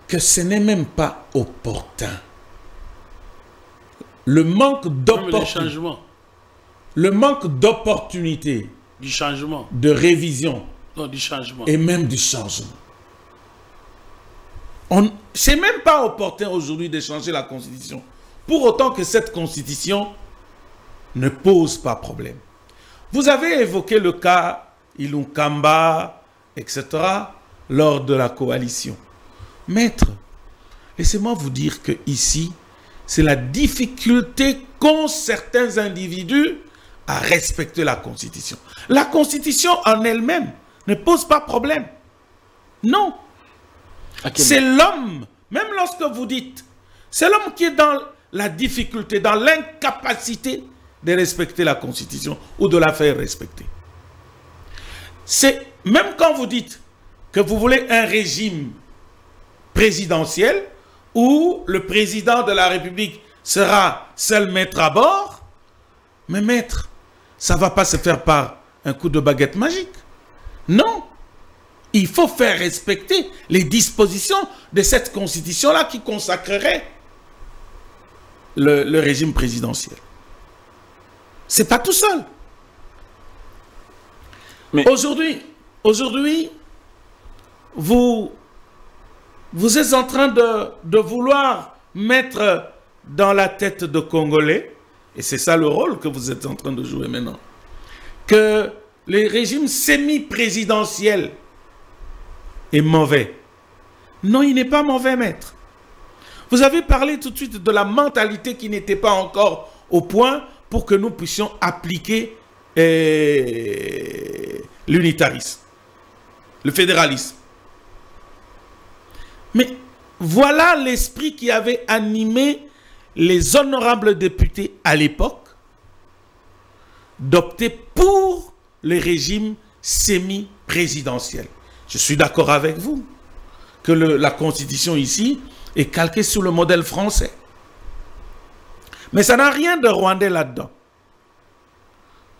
que ce n'est même pas opportun. Le manque d'opportunité. Le manque d'opportunité. Du changement. De révision. Non, du changement. Et même du changement. C'est même pas opportun aujourd'hui de changer la Constitution. Pour autant que cette Constitution ne pose pas problème. Vous avez évoqué le cas Ilunkamba, et cetera lors de la coalition. Maître, laissez-moi vous dire que ici, c'est la difficulté qu'ont certains individus à respecter la Constitution. La Constitution en elle-même ne pose pas problème. Non. C'est l'homme, même lorsque vous dites, c'est l'homme qui est dans la difficulté, dans l'incapacité de respecter la Constitution ou de la faire respecter. C'est même quand vous dites que vous voulez un régime présidentielle où le président de la République sera seul maître à bord, mais maître, ça ne va pas se faire par un coup de baguette magique. Non, il faut faire respecter les dispositions de cette constitution-là qui consacrerait le, le régime présidentiel. C'est pas tout seul. Mais... Aujourd'hui, aujourd'hui, vous... Vous êtes en train de, de vouloir mettre dans la tête de Congolais, et c'est ça le rôle que vous êtes en train de jouer maintenant, que le régime semi-présidentiel est mauvais. Non, il n'est pas mauvais, maître. Vous avez parlé tout de suite de la mentalité qui n'était pas encore au point pour que nous puissions appliquer eh, l'unitarisme, le fédéralisme. Mais voilà l'esprit qui avait animé les honorables députés à l'époque d'opter pour le régime semi-présidentiel. Je suis d'accord avec vous que le, la Constitution ici est calquée sur le modèle français. Mais ça n'a rien de rwandais là-dedans.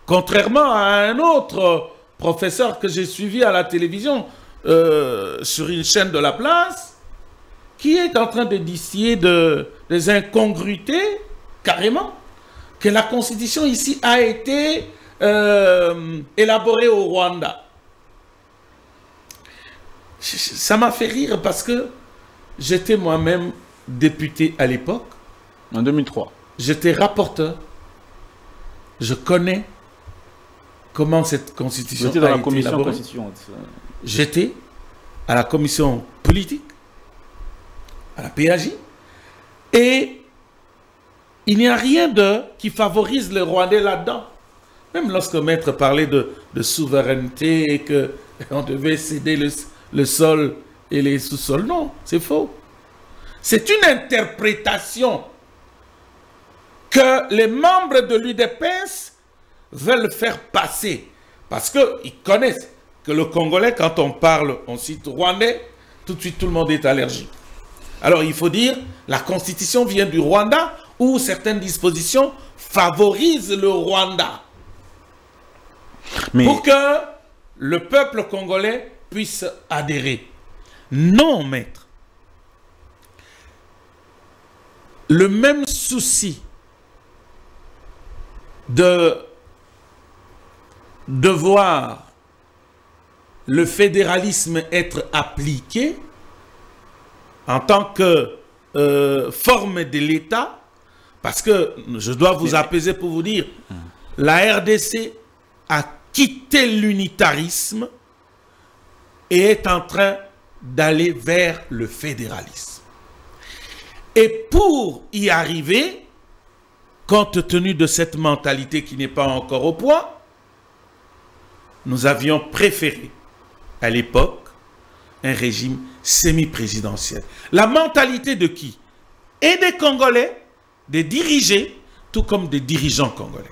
Contrairement à un autre professeur que j'ai suivi à la télévision euh, sur une chaîne de la place, qui est en train de distiller de, des incongruités, carrément, que la Constitution ici a été euh, élaborée au Rwanda. Ça m'a fait rire parce que j'étais moi-même député à l'époque. En deux mille trois. J'étais rapporteur. Je connais comment cette Constitution a été élaborée. J'étais dans la commission Constitution. J'étais à la commission politique, à la P A J, et il n'y a rien de qui favorise le Rwandais là-dedans. Même lorsque Maître parlait de, de souveraineté et qu'on devait céder le, le sol et les sous-sols, non, c'est faux. C'est une interprétation que les membres de l'U D P S veulent faire passer. Parce qu'ils connaissent que le Congolais, quand on parle, on cite Rwandais, tout de suite tout le monde est allergique. Alors il faut dire, la Constitution vient du Rwanda où certaines dispositions favorisent le Rwanda. Mais... Pour que le peuple congolais puisse adhérer. Non, maître. Le même souci de de voir le fédéralisme être appliqué en tant que euh, forme de l'État, Parce que je dois vous apaiser pour vous dire, la R D C a quitté l'unitarisme et est en train d'aller vers le fédéralisme. Et pour y arriver, compte tenu de cette mentalité qui n'est pas encore au point, nous avions préféré, à l'époque, un régime semi-présidentiel. La mentalité de qui? Et des Congolais, des dirigés, tout comme des dirigeants congolais.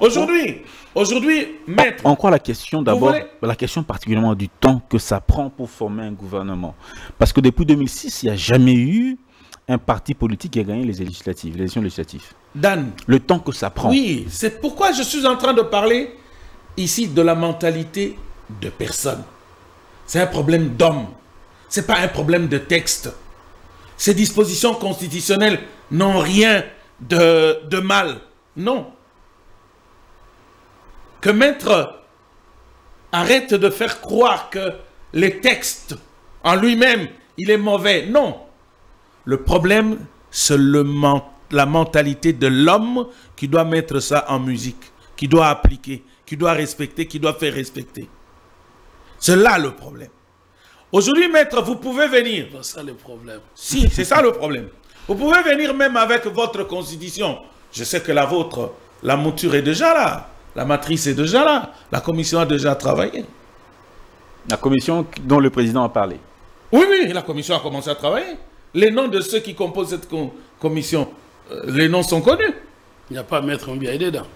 Aujourd'hui, aujourd'hui, maître... Encore la question d'abord, la question particulièrement du temps que ça prend pour former un gouvernement. Parce que depuis deux mille six, il n'y a jamais eu un parti politique qui a gagné les législatives, les élections législatives. Dan. Le temps que ça prend. Oui, c'est pourquoi je suis en train de parler ici de la mentalité de personne. C'est un problème d'homme. Ce n'est pas un problème de texte. Ces dispositions constitutionnelles n'ont rien de, de mal. Non. Que maître arrête de faire croire que les textes en lui-même, il est mauvais. Non. Le problème, c'est la mentalité de l'homme qui doit mettre ça en musique, qui doit appliquer, qui doit respecter, qui doit faire respecter. C'est là le problème. Aujourd'hui, maître, vous pouvez venir. C'est ça le problème. Si, c'est ça le problème. Vous pouvez venir même avec votre constitution. Je sais que la vôtre, la mouture est déjà là. La matrice est déjà là. La commission a déjà travaillé. La commission dont le président a parlé. Oui, oui, la commission a commencé à travailler. Les noms de ceux qui composent cette com commission, euh, les noms sont connus. Il n'y a pas Maître Mubiayi dedans.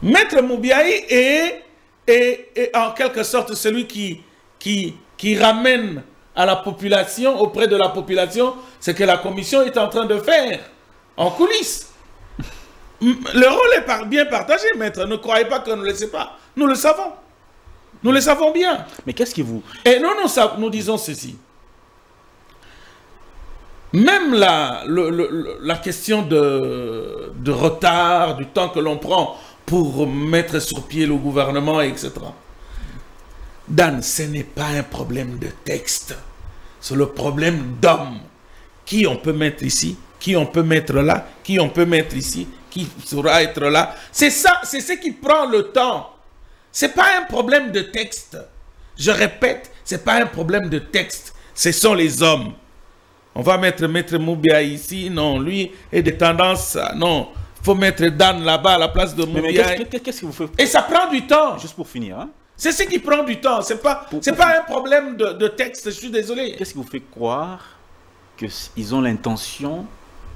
Maître Mubiayi est, est, est en quelque sorte celui qui, qui, qui ramène à la population, auprès de la population, ce que la commission est en train de faire, en coulisses. Le rôle est par, bien partagé, Maître. Ne croyez pas que nous ne le savons pas. Nous le savons. Nous le savons bien. Mais qu'est-ce qui vous... Et nous, nous, nous disons ceci. Même la, le, le, la question de, de retard, du temps que l'on prend pour mettre sur pied le gouvernement, et cetera. Dan, ce n'est pas un problème de texte. C'est le problème d'homme. Qui on peut mettre ici, qui on peut mettre là, qui on peut mettre ici, qui saura être là. C'est ça, c'est ce qui prend le temps. Ce n'est pas un problème de texte. Je répète, ce n'est pas un problème de texte. Ce sont les hommes. On va mettre Maître Mubiayi ici, non, lui est de tendance, non, il faut mettre Dan là-bas à la place de Mubiayi. Qu'est-ce que vous faites? Et ça prend du temps. Juste pour finir. Hein? C'est ce qui prend du temps, ce n'est pas, pas un problème de, de texte, je suis désolé. Qu'est-ce qui vous fait croire qu'ils ont l'intention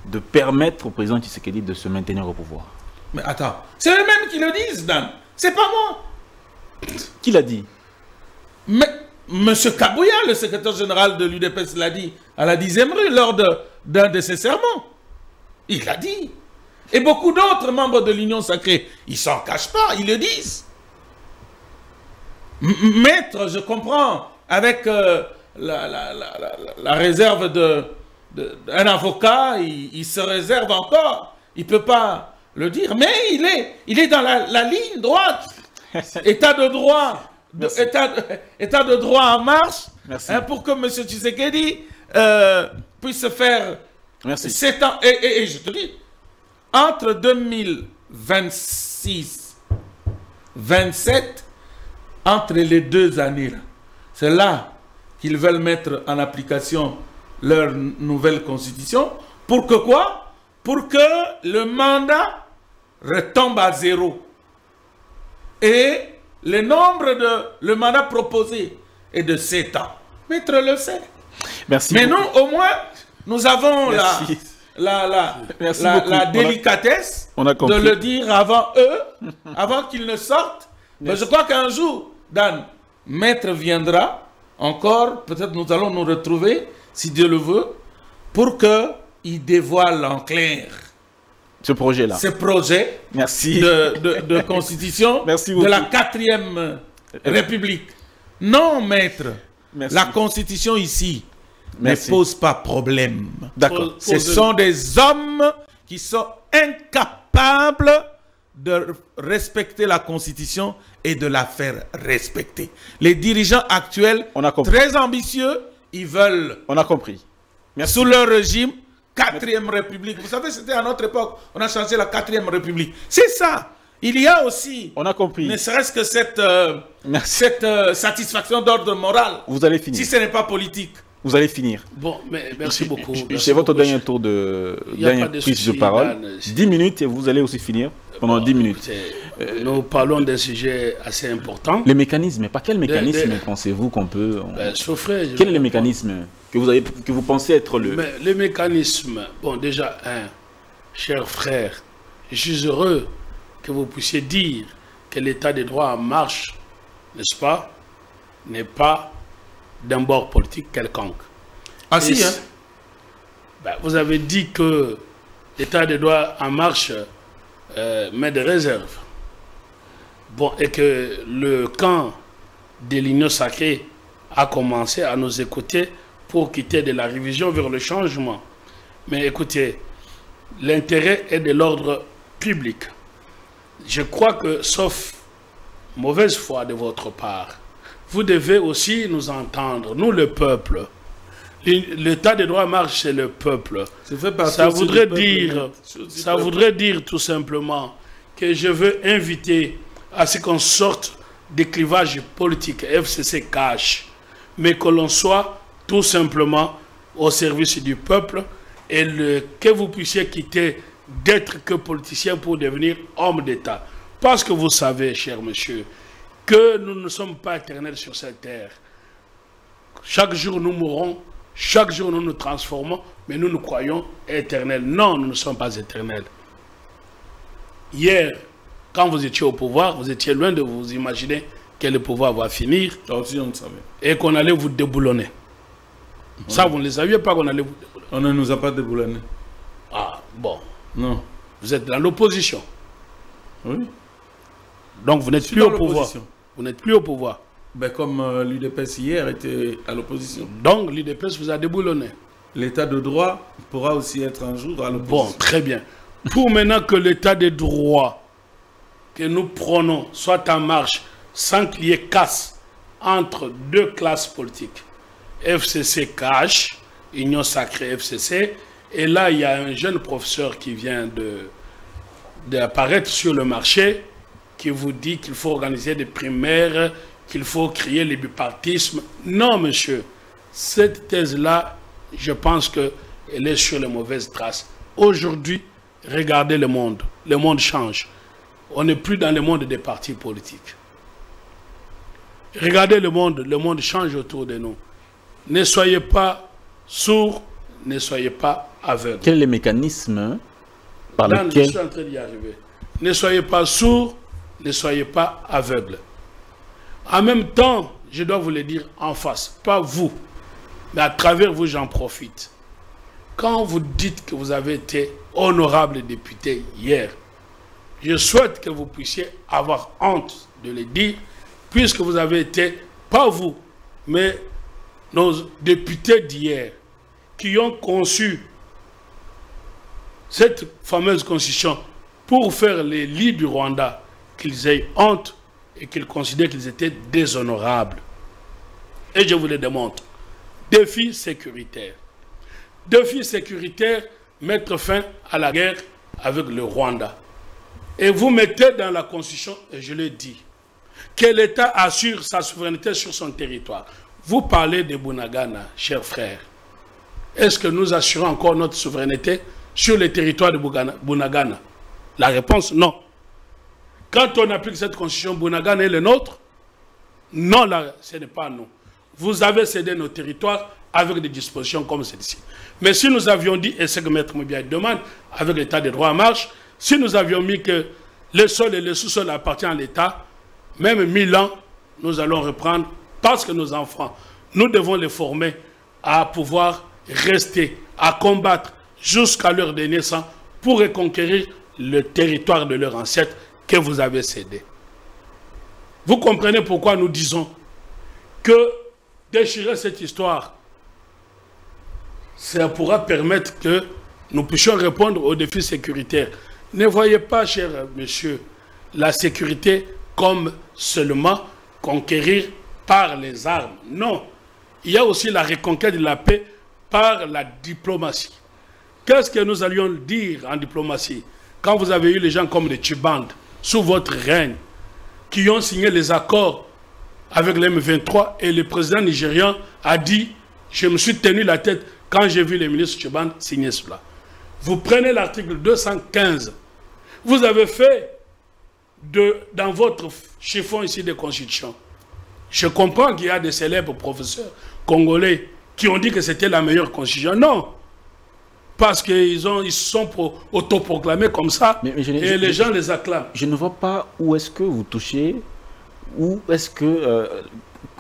de permettre au président Tshisekedi de se maintenir au pouvoir? Mais attends, c'est eux-mêmes qui le disent, Dan, c'est pas moi. Qui l'a dit? Mais... Monsieur Kabouya, le secrétaire général de l'U D P S, l'a dit à la dixième rue lors d'un de, de ses sermons. Il l'a dit. Et beaucoup d'autres membres de l'Union sacrée, ils ne s'en cachent pas, ils le disent. Maître, je comprends, avec euh, la, la, la, la, la réserve d'un de, de, avocat, il, il se réserve encore. Il ne peut pas le dire, mais il est, il est dans la, la ligne droite. État de droit. De, état, état de droit en marche, hein, pour que M. Tshisekedi euh, puisse faire Merci. sept ans. Et, et, et je te dis, entre deux mille vingt-six vingt-sept, entre les deux années-là, c'est là qu'ils veulent mettre en application leur nouvelle constitution. Pour que quoi? Pour que le mandat retombe à zéro. Et le nombre de... Le mandat proposé est de sept ans. Maître le sait. Merci. Mais nous, au moins, nous avons la, la, la, Merci la, la délicatesse on a, on a de le dire avant eux, avant qu'ils ne sortent. Mais je crois qu'un jour, Dan, Maître viendra encore, peut-être nous allons nous retrouver, si Dieu le veut, pour qu'il dévoile en clair ce projet-là. Ce projet Merci. De, de, de constitution Merci de la quatrième République. Non, maître. Merci. La constitution ici Merci. ne pose pas problème. D'accord. Ce sont des hommes qui sont incapables de respecter la constitution et de la faire respecter. Les dirigeants actuels, On a compris. très ambitieux, ils veulent... On a compris. Merci. Sous leur régime, quatrième République. Vous savez, c'était à notre époque, on a changé la quatrième République. C'est ça. Il y a aussi, on a compris, ne serait-ce que cette, euh, cette euh, satisfaction d'ordre moral. Vous allez finir. Si ce n'est pas politique. Vous allez finir. Bon, mais merci beaucoup. C'est votre dernier tour de, dernière de prise de parole. dix minutes et vous allez aussi finir pendant bon, dix minutes. Euh, nous parlons d'un sujet assez important. Les mécanismes, pas quel mécanisme pensez-vous qu'on peut... On... Ben, souffrir, quel est le mécanisme que vous, avez, que vous pensez être le... Mais le mécanisme, bon déjà, hein, cher frère, je suis heureux que vous puissiez dire que l'état des droits en marche, n'est-ce pas, n'est pas d'un bord politique quelconque. Ah si, hein? Ben, vous avez dit que l'état des droits en marche euh, met des réserves. Bon, et que le camp de l'Union sacrée a commencé à nous écouter pour quitter de la révision vers le changement. Mais écoutez, l'intérêt est de l'ordre public. Je crois que, sauf mauvaise foi de votre part, vous devez aussi nous entendre, nous le peuple. L'état des droits marche, c'est le peuple. Ça voudrait dire, ça voudrait dire tout simplement que je veux inviter à ce qu'on sorte des clivages politiques F C C cash, mais que l'on soit tout simplement au service du peuple et le, que vous puissiez quitter d'être que politicien pour devenir homme d'État. Parce que vous savez, cher monsieur, que nous ne sommes pas éternels sur cette terre. Chaque jour nous mourons, chaque jour nous nous transformons, mais nous nous croyons éternels. Non, nous ne sommes pas éternels. Hier, quand vous étiez au pouvoir, vous étiez loin de vous imaginer que le pouvoir va finir et qu'on allait vous déboulonner. On Ça, vous ne le saviez pas qu'on allait vous déboulonner. On ne nous a pas déboulonné. Ah, bon. Non. Vous êtes dans l'opposition. Oui. Donc vous n'êtes plus au pouvoir. Vous n'êtes plus au pouvoir. Ben comme euh, l'U D P S hier était à l'opposition. Donc l'U D P S vous a déboulonné. L'état de droit pourra aussi être un jour à l'opposition. Bon, très bien. Pour maintenant que l'état de droit que nous prenons soit en marche sans qu'il y ait casse entre deux classes politiques. F C C cash, Union Sacrée F C C. Et là, il y a un jeune professeur qui vient d'apparaître de, de sur le marché, qui vous dit qu'il faut organiser des primaires, qu'il faut créer le bipartisme. Non, monsieur, cette thèse-là, je pense qu'elle est sur les mauvaises traces. Aujourd'hui, regardez le monde. Le monde change. On n'est plus dans le monde des partis politiques. Regardez le monde. Le monde change autour de nous. Ne soyez pas sourds, ne soyez pas aveugles. Quel est le mécanisme par Là, lequel... Je suis en train d'y arriver. Ne soyez pas sourds, ne soyez pas aveugles. En même temps, je dois vous le dire en face, pas vous, mais à travers vous, j'en profite. Quand vous dites que vous avez été honorable député hier, je souhaite que vous puissiez avoir honte de le dire, puisque vous avez été, pas vous, mais nos députés d'hier, qui ont conçu cette fameuse constitution pour faire les lits du Rwanda, qu'ils aient honte et qu'ils considèrent qu'ils étaient déshonorables. Et je vous le démontre. Défi sécuritaire. Défi sécuritaire, mettre fin à la guerre avec le Rwanda. Et vous mettez dans la constitution, et je le dis, que l'État assure sa souveraineté sur son territoire. Vous parlez de Bunagana, chers frères. Est-ce que nous assurons encore notre souveraineté sur le territoire de Bunagana? La réponse, non. Quand on applique cette constitution, Bunagana est le nôtre? Non, là, ce n'est pas nous. Vous avez cédé nos territoires avec des dispositions comme celle-ci. Mais si nous avions dit, et c'est que Maître Mubiayi demande, avec l'état des droits en marche, si nous avions mis que le sol et le sous-sol appartiennent à l'État, même mille ans, nous allons reprendre parce que nos enfants, nous devons les former à pouvoir rester à combattre jusqu'à leur dernier sang pour reconquérir le territoire de leurs ancêtres que vous avez cédé. Vous comprenez pourquoi nous disons que déchirer cette histoire, ça pourra permettre que nous puissions répondre aux défis sécuritaires. Ne voyez pas, cher monsieur, la sécurité comme seulement conquérir par les armes. Non, il y a aussi la reconquête de la paix par la diplomatie. Qu'est-ce que nous allions dire en diplomatie quand vous avez eu les gens comme les Tchibandes sous votre règne qui ont signé les accords avec les M vingt-trois et le président nigérian a dit « Je me suis tenu la tête quand j'ai vu les ministres Tchibandes signer cela ». Vous prenez l'article deux cent quinze, vous avez fait de, dans votre chiffon ici des constitutions. Je comprends qu'il y a des célèbres professeurs congolais qui ont dit que c'était la meilleure constitution. Non, parce qu'ils se sont pro, autoproclamés comme ça mais, mais je, et je, les je, gens les acclament. Je ne vois pas où est-ce que vous touchez, où est-ce que euh,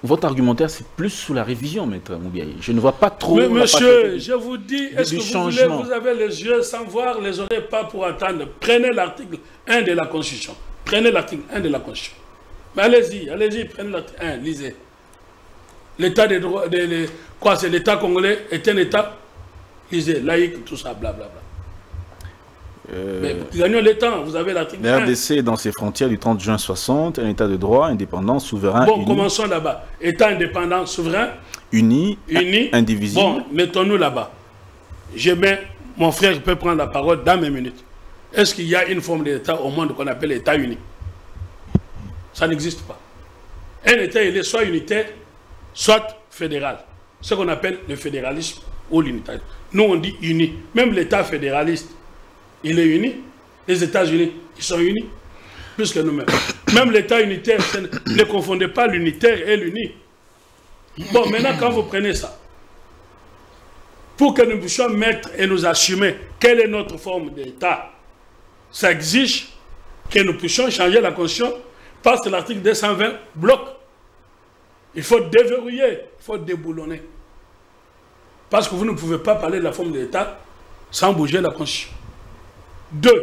votre argumentaire c'est plus sous la révision, maître Mubiayi. Je ne vois pas trop... Mais monsieur, de, je vous dis, est-ce que vous, voulez, vous avez les yeux sans voir, les oreilles pas pour attendre. Prenez l'article un de la constitution. Prenez l'article un de la constitution. Mais allez-y, allez-y, prenez l'article un, lisez. L'état des droits, de, de, quoi c'est l'état congolais est un état, lisez, laïque, tout ça, blablabla. Bla, bla. euh... Mais gagnons le temps, vous avez l'article un. La R D C dans ses frontières du trente juin soixante, un état de droit, indépendant, souverain, bon, uni. Commençons là-bas. État indépendant, souverain, uni, uni, indivisible. Bon, mettons-nous là-bas. Je mets, mon frère peut prendre la parole dans mes minutes. Est-ce qu'il y a une forme d'état au monde qu'on appelle l'état uni? Ça n'existe pas. Un état, il est soit unitaire, soit fédéral. Ce qu'on appelle le fédéralisme ou l'unitarisme. Nous, on dit uni. Même l'état fédéraliste, il est uni. Les États-Unis, ils sont unis. Plus que nous-mêmes. Même l'état unitaire, ne confondez pas l'unitaire et l'uni. Bon, maintenant, quand vous prenez ça, pour que nous puissions mettre et nous assumer quelle est notre forme d'état, ça exige que nous puissions changer la constitution. Parce que l'article deux cent vingt bloque. Il faut déverrouiller, il faut déboulonner. Parce que vous ne pouvez pas parler de la forme de l'État sans bouger la Constitution. Deux,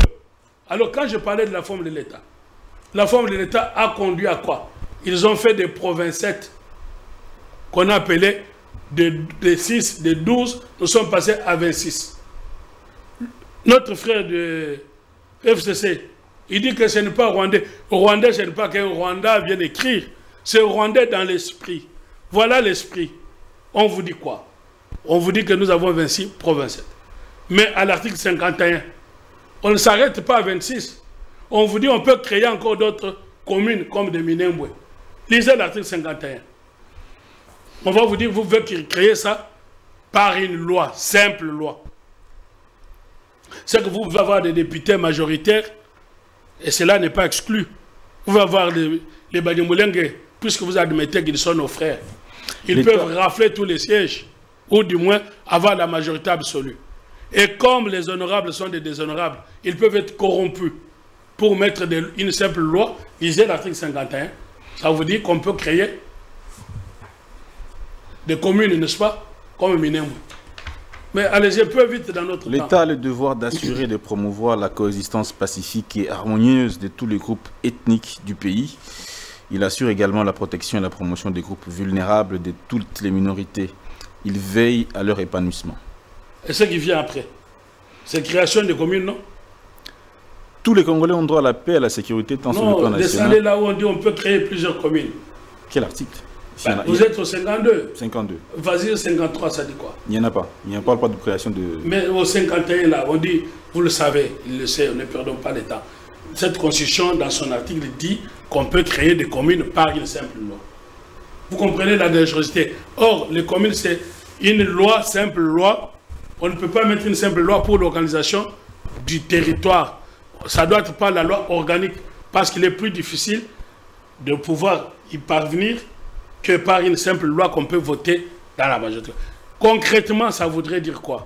alors quand je parlais de la forme de l'État, la forme de l'État a conduit à quoi? Ils ont fait des provincettes qu'on appelait de, de six, de douze, nous sommes passés à vingt-six. Notre frère de F C C, il dit que ce n'est pas Rwandais. Rwandais, ce n'est pas qu'un Rwanda vient d'écrire. C'est Rwandais dans l'esprit. Voilà l'esprit. On vous dit quoi? On vous dit que nous avons vingt-six provinces. Mais à l'article cinquante et un, on ne s'arrête pas à vingt-six. On vous dit qu'on peut créer encore d'autres communes comme des Minembwe. Lisez l'article cinquante et un. On va vous dire vous voulez créer ça par une loi, simple loi. C'est que vous pouvez avoir des députés majoritaires. Et cela n'est pas exclu. Vous pouvez avoir les, les Banyamulenge, puisque vous admettez qu'ils sont nos frères. Ils peuvent rafler tous les sièges, ou du moins avoir la majorité absolue. Et comme les honorables sont des déshonorables, ils peuvent être corrompus pour mettre des, une simple loi. Lisez l'article cinquante et un. Ça vous dit qu'on peut créer des communes, n'est-ce pas, comme minimum. Mais allez-y un peu vite dans notre temps. L'État a le devoir d'assurer et de promouvoir la coexistence pacifique et harmonieuse de tous les groupes ethniques du pays. Il assure également la protection et la promotion des groupes vulnérables de toutes les minorités. Il veille à leur épanouissement. Et ce qui vient après, c'est création de communes, non? Tous les Congolais ont droit à la paix et à la sécurité tant sur le plan national. Descendez là où on dit on peut créer plusieurs communes. Quel article? Ben, vous êtes au cinquante-deux. cinquante-deux. Vas-y au cinquante-trois, ça dit quoi? Il n'y en a pas. Il n'y en parle pas de création de... Mais au cinquante et un, là, on dit, vous le savez, il le sait, ne perdons pas le temps. Cette constitution, dans son article, dit qu'on peut créer des communes par une simple loi. Vous comprenez la dangerosité. Or, les communes, c'est une loi, simple loi. On ne peut pas mettre une simple loi pour l'organisation du territoire. Ça doit être par la loi organique, parce qu'il est plus difficile de pouvoir y parvenir que par une simple loi qu'on peut voter dans la majorité. Concrètement, ça voudrait dire quoi?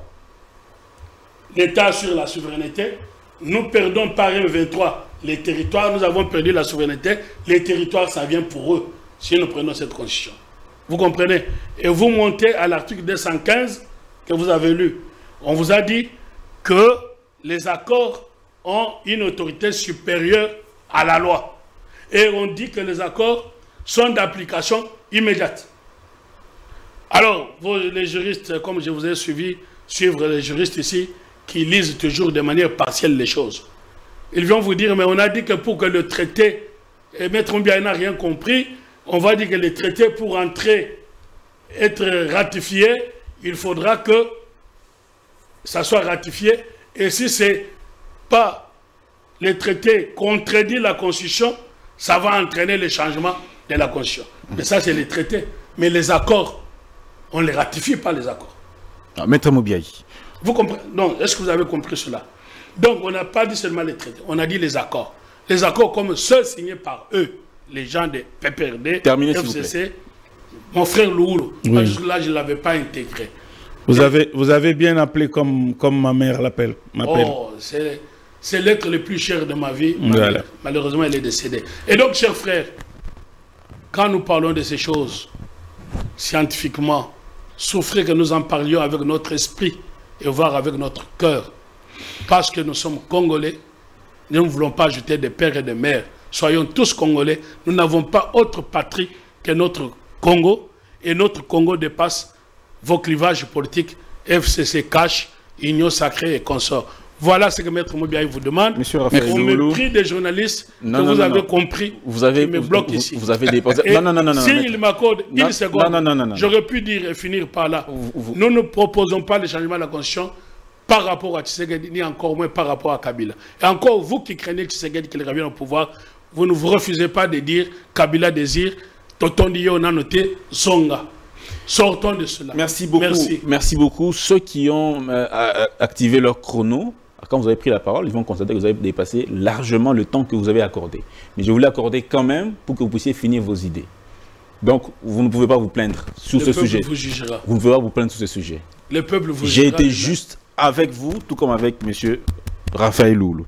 L'État assure la souveraineté. Nous perdons par M vingt-trois les territoires. Nous avons perdu la souveraineté. Les territoires, ça vient pour eux, si nous prenons cette constitution. Vous comprenez? Et vous montez à l'article deux cent quinze que vous avez lu. On vous a dit que les accords ont une autorité supérieure à la loi. Et on dit que les accords sont d'application immédiate. Alors, vous, les juristes, comme je vous ai suivi, suivre les juristes ici, qui lisent toujours de manière partielle les choses. Ils vont vous dire, mais on a dit que pour que le traité, et Maître Mubiayi n'a rien compris, on va dire que le traité, pour entrer, être ratifié, il faudra que ça soit ratifié. Et si ce n'est pas le traité contredit la Constitution, ça va entraîner le changement de la Constitution. Mais ça, c'est les traités. Mais les accords, on ne les ratifie pas, les accords. Ah, Maître Mubiayi. Vous comprenez? Non, est-ce que vous avez compris cela? Donc, on n'a pas dit seulement les traités, on a dit les accords. Les accords comme ceux signés par eux, les gens des P P R D, terminé, F C C, mon frère Luhulu, oui. Là, je ne l'avais pas intégré. Vous avez, vous avez bien appelé comme, comme ma mère l'appelle. Oh, c'est l'être le plus cher de ma vie. Voilà. Malheureusement, elle est décédée. Et donc, chers frères, quand nous parlons de ces choses scientifiquement, souffrez que nous en parlions avec notre esprit et voir avec notre cœur. Parce que nous sommes Congolais, nous ne voulons pas ajouter des pères et des mères. Soyons tous Congolais. Nous n'avons pas autre patrie que notre Congo. Et notre Congo dépasse vos clivages politiques, F C C cash, Union sacrée et consorts. Voilà ce que Maître Mubiayi vous demande. Monsieur Raphaël Luhulu, au mépris des journalistes non, que non, vous non, avez non. compris, vous avez, qui me vous, bloquent vous, ici. Vous avez déposé... Non, non, non, non. S'il m'accorde une seconde, j'aurais pu dire et finir par là. Vous, vous... Nous ne proposons pas le changement de la Constitution par rapport à Tshisekedi, ni encore moins par rapport à Kabila. Et encore, vous qui craignez Tshisekedi qu'il revienne au pouvoir, vous ne vous refusez pas de dire Kabila désire, Totondiyo on a noté, Zonga. Sortons de cela. Merci beaucoup. Merci, Merci beaucoup. Ceux qui ont euh, activé leur chrono, quand vous avez pris la parole, ils vont constater que vous avez dépassé largement le temps que vous avez accordé. Mais je vous l'ai accordé quand même pour que vous puissiez finir vos idées. Donc, vous ne pouvez pas vous plaindre sur ce sujet. Le peuple vous jugera. Vous ne pouvez pas vous plaindre sur ce sujet. Le peuple vous jugera. J'ai été juste avec vous, tout comme avec M. Raphaël Luhulu.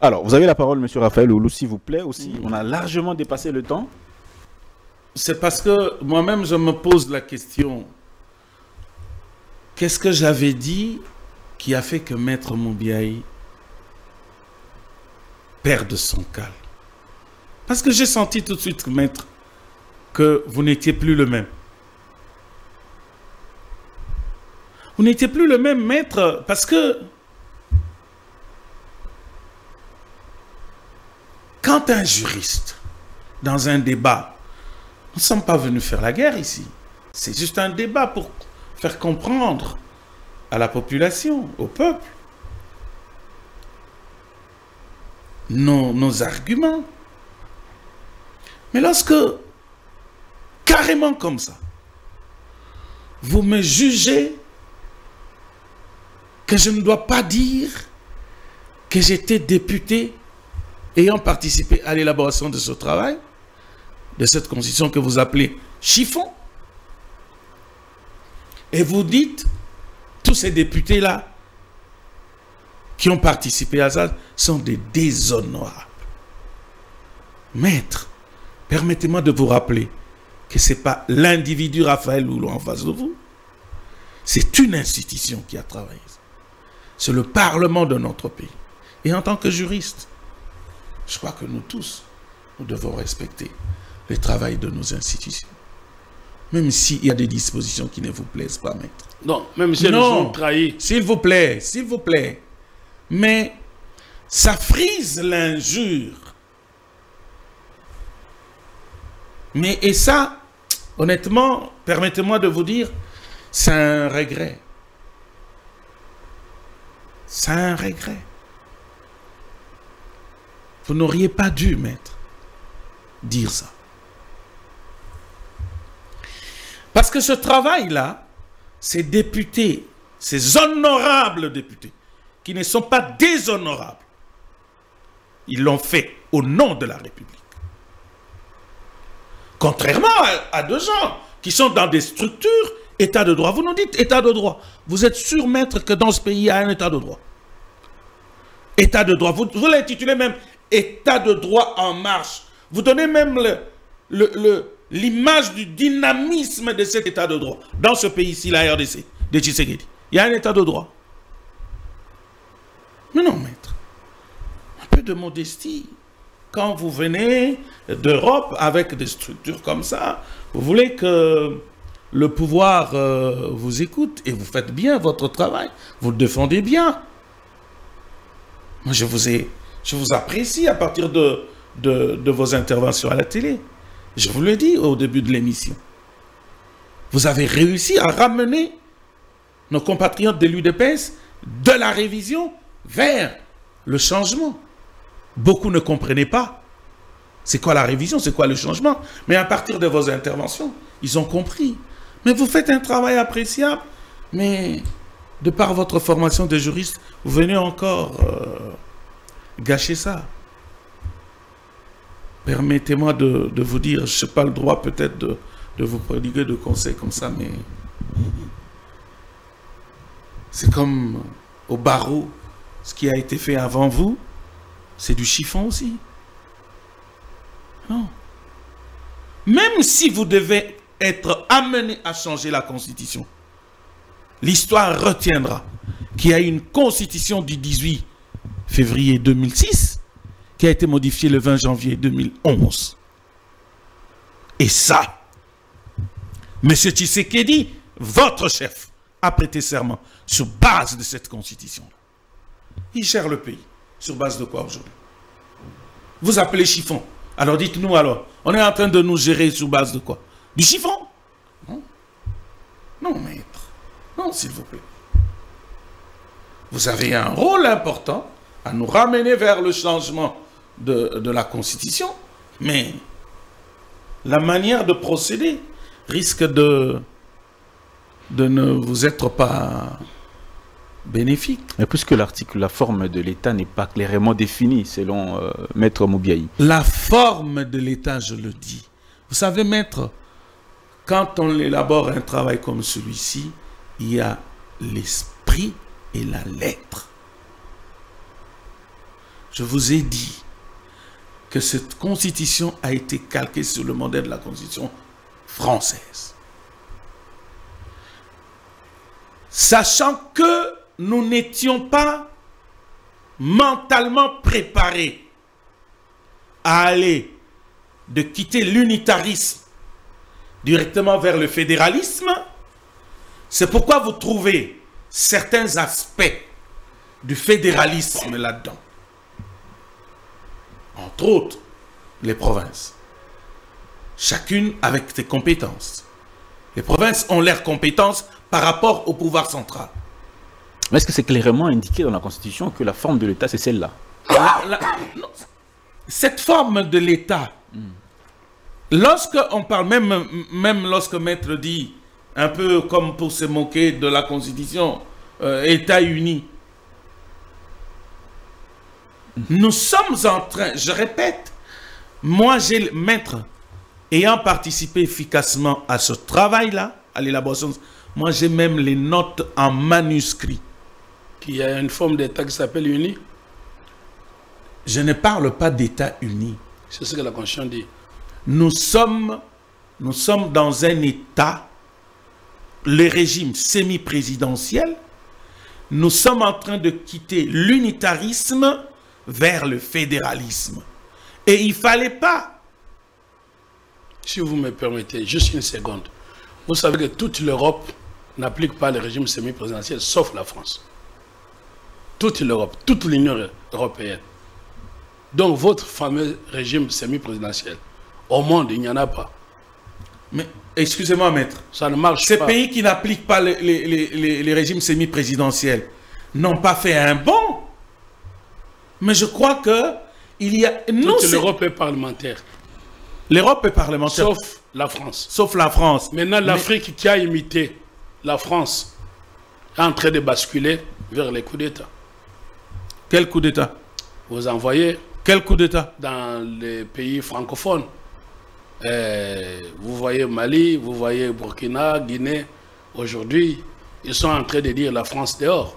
Alors, vous avez la parole, M. Raphaël Luhulu, s'il vous plaît aussi. On a largement dépassé le temps. C'est parce que moi-même, je me pose la question, qu'est-ce que j'avais dit qui a fait que Maître Mubiayi perde son calme? Parce que j'ai senti tout de suite, Maître, que vous n'étiez plus le même. Vous n'étiez plus le même, Maître, parce que quand un juriste, dans un débat, nous ne sommes pas venus faire la guerre ici. C'est juste un débat pour faire comprendre à la population, au peuple, nos, nos arguments. Mais lorsque, carrément comme ça, vous me jugez que je ne dois pas dire que j'étais député ayant participé à l'élaboration de ce travail, de cette constitution que vous appelez chiffon. Et vous dites, tous ces députés-là qui ont participé à ça sont des déshonorables. Maître, permettez-moi de vous rappeler que ce n'est pas l'individu Raphaël Luhulu en face de vous. C'est une institution qui a travaillé. C'est le Parlement de notre pays. Et en tant que juriste, je crois que nous tous, nous devons respecter le travail de nos institutions. Même s'il y a des dispositions qui ne vous plaisent pas, Maître. Non, même si elles nous ont trahis. S'il vous plaît, s'il vous plaît. Mais ça frise l'injure. Mais et ça, honnêtement, permettez-moi de vous dire, c'est un regret. C'est un regret. Vous n'auriez pas dû, Maître, dire ça. Parce que ce travail-là, ces députés, ces honorables députés, qui ne sont pas déshonorables, ils l'ont fait au nom de la République. Contrairement à, à deux gens qui sont dans des structures, état de droit. Vous nous dites état de droit. Vous êtes sûr, Maître, que dans ce pays, il y a un état de droit. État de droit. Vous, vous l'intitulez même état de droit en marche. Vous donnez même le... le, le l'image du dynamisme de cet état de droit. Dans ce pays-ci, la R D C, de Tshisekedi, il y a un état de droit. Mais non, Maître. Un peu de modestie. Quand vous venez d'Europe avec des structures comme ça, vous voulez que le pouvoir euh, vous écoute et vous faites bien votre travail. Vous le défendez bien. Moi, je vous, ai, je vous apprécie à partir de, de, de vos interventions à la télé. Je vous l'ai dit au début de l'émission. Vous avez réussi à ramener nos compatriotes de l'U D P S de la révision vers le changement. Beaucoup ne comprenaient pas. C'est quoi la révision? C'est quoi le changement? Mais à partir de vos interventions, ils ont compris. Mais vous faites un travail appréciable, mais de par votre formation de juriste, vous venez encore euh, gâcher ça. Permettez-moi de, de vous dire, je n'ai pas le droit peut-être de, de vous prodiguer de conseils comme ça, mais c'est comme au barreau, ce qui a été fait avant vous, c'est du chiffon aussi. Non. Même si vous devez être amené à changer la Constitution, l'histoire retiendra qu'il y a une Constitution du dix-huit février deux mille six qui a été modifiée le vingt janvier deux mille onze. Et ça, M. Tshisekedi, votre chef, a prêté serment sur base de cette Constitution. Il gère le pays. Sur base de quoi aujourd'hui? Vous appelez chiffon. Alors dites-nous alors, on est en train de nous gérer sur base de quoi? Du chiffon? Non, non maître. Non, s'il vous plaît. Vous avez un rôle important à nous ramener vers le changement de, de la Constitution, mais la manière de procéder risque de, de ne vous être pas... bénéfique. Mais puisque l'article, la forme de l'État n'est pas clairement définie, selon euh, Maître Mubiayi. La forme de l'État, je le dis. Vous savez, Maître, quand on élabore un travail comme celui-ci, il y a l'esprit et la lettre. Je vous ai dit que cette Constitution a été calquée sur le modèle de la Constitution française. Sachant que nous n'étions pas mentalement préparés à aller de quitter l'unitarisme directement vers le fédéralisme. C'est pourquoi vous trouvez certains aspects du fédéralisme là-dedans. Entre autres, les provinces. Chacune avec ses compétences. Les provinces ont leurs compétences par rapport au pouvoir central. Mais est-ce que c'est clairement indiqué dans la Constitution que la forme de l'État, c'est celle-là? Cette forme de l'État, mm. lorsque on parle, même, même lorsque Maître dit, un peu comme pour se moquer de la Constitution, euh, État uni, mm. nous sommes en train, je répète, moi j'ai, Maître, ayant participé efficacement à ce travail-là, à l'élaboration, moi j'ai même les notes en manuscrit. Il y a une forme d'État qui s'appelle uni. Je ne parle pas d'État uni. C'est ce que la Constitution dit. Nous sommes, nous sommes dans un État, le régime semi-présidentiel. Nous sommes en train de quitter l'unitarisme vers le fédéralisme. Et il ne fallait pas. Si vous me permettez, juste une seconde. Vous savez que toute l'Europe n'applique pas le régime semi-présidentiel, sauf la France. Toute l'Europe, toute l'Union européenne. Donc votre fameux régime semi-présidentiel, au monde, il n'y en a pas. Mais, excusez-moi, maître. Ça ne marche pas. Ces pays qui n'appliquent pas les, les, les, les régimes semi-présidentiels n'ont pas fait un bond. Mais je crois que il y a... Non, toute l'Europe est parlementaire. L'Europe est parlementaire. Sauf la France. Sauf la France. Maintenant, l'Afrique mais... qui a imité la France est en train de basculer vers les coups d'État. Quel coup d'État? Vous envoyez. Quel coup d'État? Dans les pays francophones. Euh, vous voyez Mali, vous voyez Burkina, Guinée. Aujourd'hui, ils sont en train de dire la France dehors.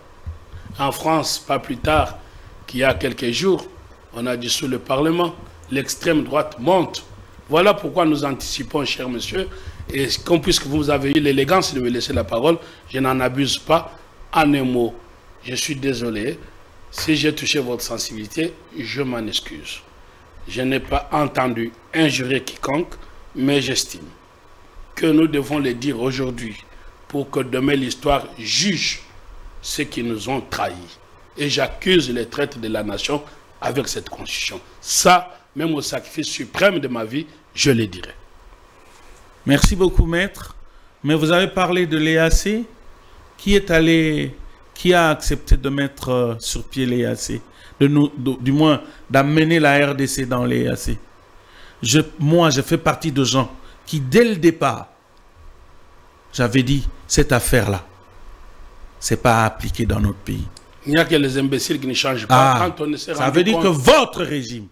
En France, pas plus tard qu'il y a quelques jours, on a dissous le Parlement. L'extrême droite monte. Voilà pourquoi nous anticipons, cher monsieur, et qu'on puisque vous avez eu l'élégance de me laisser la parole, je n'en abuse pas. En un mot, je suis désolé, si j'ai touché votre sensibilité, je m'en excuse. Je n'ai pas entendu injurer quiconque, mais j'estime que nous devons le dire aujourd'hui pour que demain l'histoire juge ceux qui nous ont trahis. Et j'accuse les traîtres de la nation avec cette constitution. Ça, même au sacrifice suprême de ma vie, je le dirai. Merci beaucoup, maître. Mais vous avez parlé de l'E A C qui est allé, qui a accepté de mettre sur pied les I A C, de nous, de, du moins d'amener la R D C dans les I A C. Je, moi, je fais partie de gens qui, dès le départ, j'avais dit, cette affaire-là, c'est pas appliqué dans notre pays. Il n'y a que les imbéciles qui ne changent pas. Ah, quand on s'est rendu ça veut dire compte... que votre régime,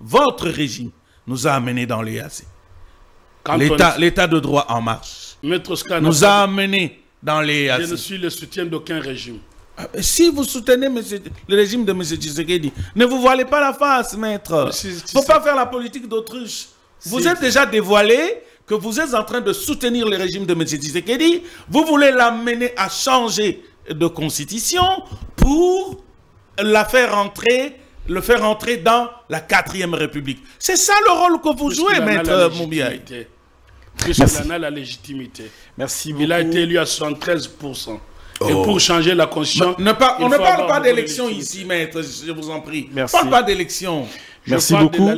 votre régime, nous a amenés dans les I A C. L'état de droit en marche Oscar, nous a amenés dans les I A C. Je ne suis le soutien d'aucun régime. Si vous soutenez monsieur, le régime de M. Tshisekedi, ne vous voilez pas la face, maître. Il ne faut pas faire la politique d'autruche. Vous êtes déjà dévoilé que vous êtes en train de soutenir le régime de M. Tshisekedi. Vous voulez l'amener à changer de constitution pour la faire entrer, le faire entrer dans la quatrième République. C'est ça le rôle que vous jouez, maître Mubiayi. Puisqu'il en a la légitimité. Merci beaucoup. Il a été élu à soixante-treize pour cent. Oh. Et pour changer la constitution... Ne pas, on ne parle pas d'élection ici, maître, je vous en prie. Merci. On ne parle pas d'élection. Merci beaucoup.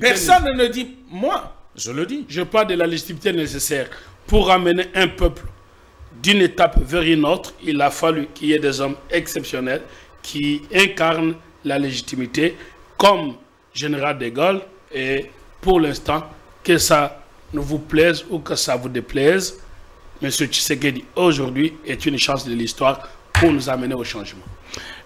Personne ne dit... Moi, je le dis. Je parle de la légitimité nécessaire. Pour ramener un peuple d'une étape vers une autre, il a fallu qu'il y ait des hommes exceptionnels qui incarnent la légitimité comme général de Gaulle. Et pour l'instant, que ça ne vous plaise ou que ça vous déplaise, M. Tshisekedi, aujourd'hui, est une chance de l'histoire pour nous amener au changement.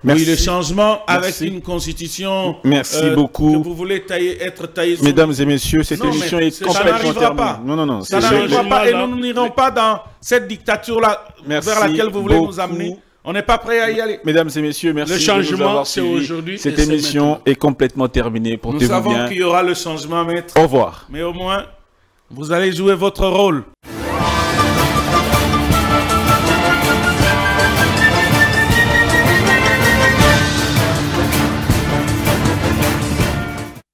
Merci. Oui, le changement avec Merci. Une constitution Merci euh, beaucoup. Que vous voulez tailler, être taillé. Mesdames et messieurs, cette non, émission est complètement terminée. Pas. Non, non, non. Ça n'arrivera pas et nous n'irons pas dans cette dictature-là vers laquelle vous voulez beaucoup. Nous amener. On n'est pas prêt à y aller. Mesdames et messieurs, merci le changement, c'est aujourd'hui. Cette émission est, est complètement terminée. Portez-vous bien. Nous savons qu'il y aura le changement, maître. Au revoir. Mais au moins, vous allez jouer votre rôle.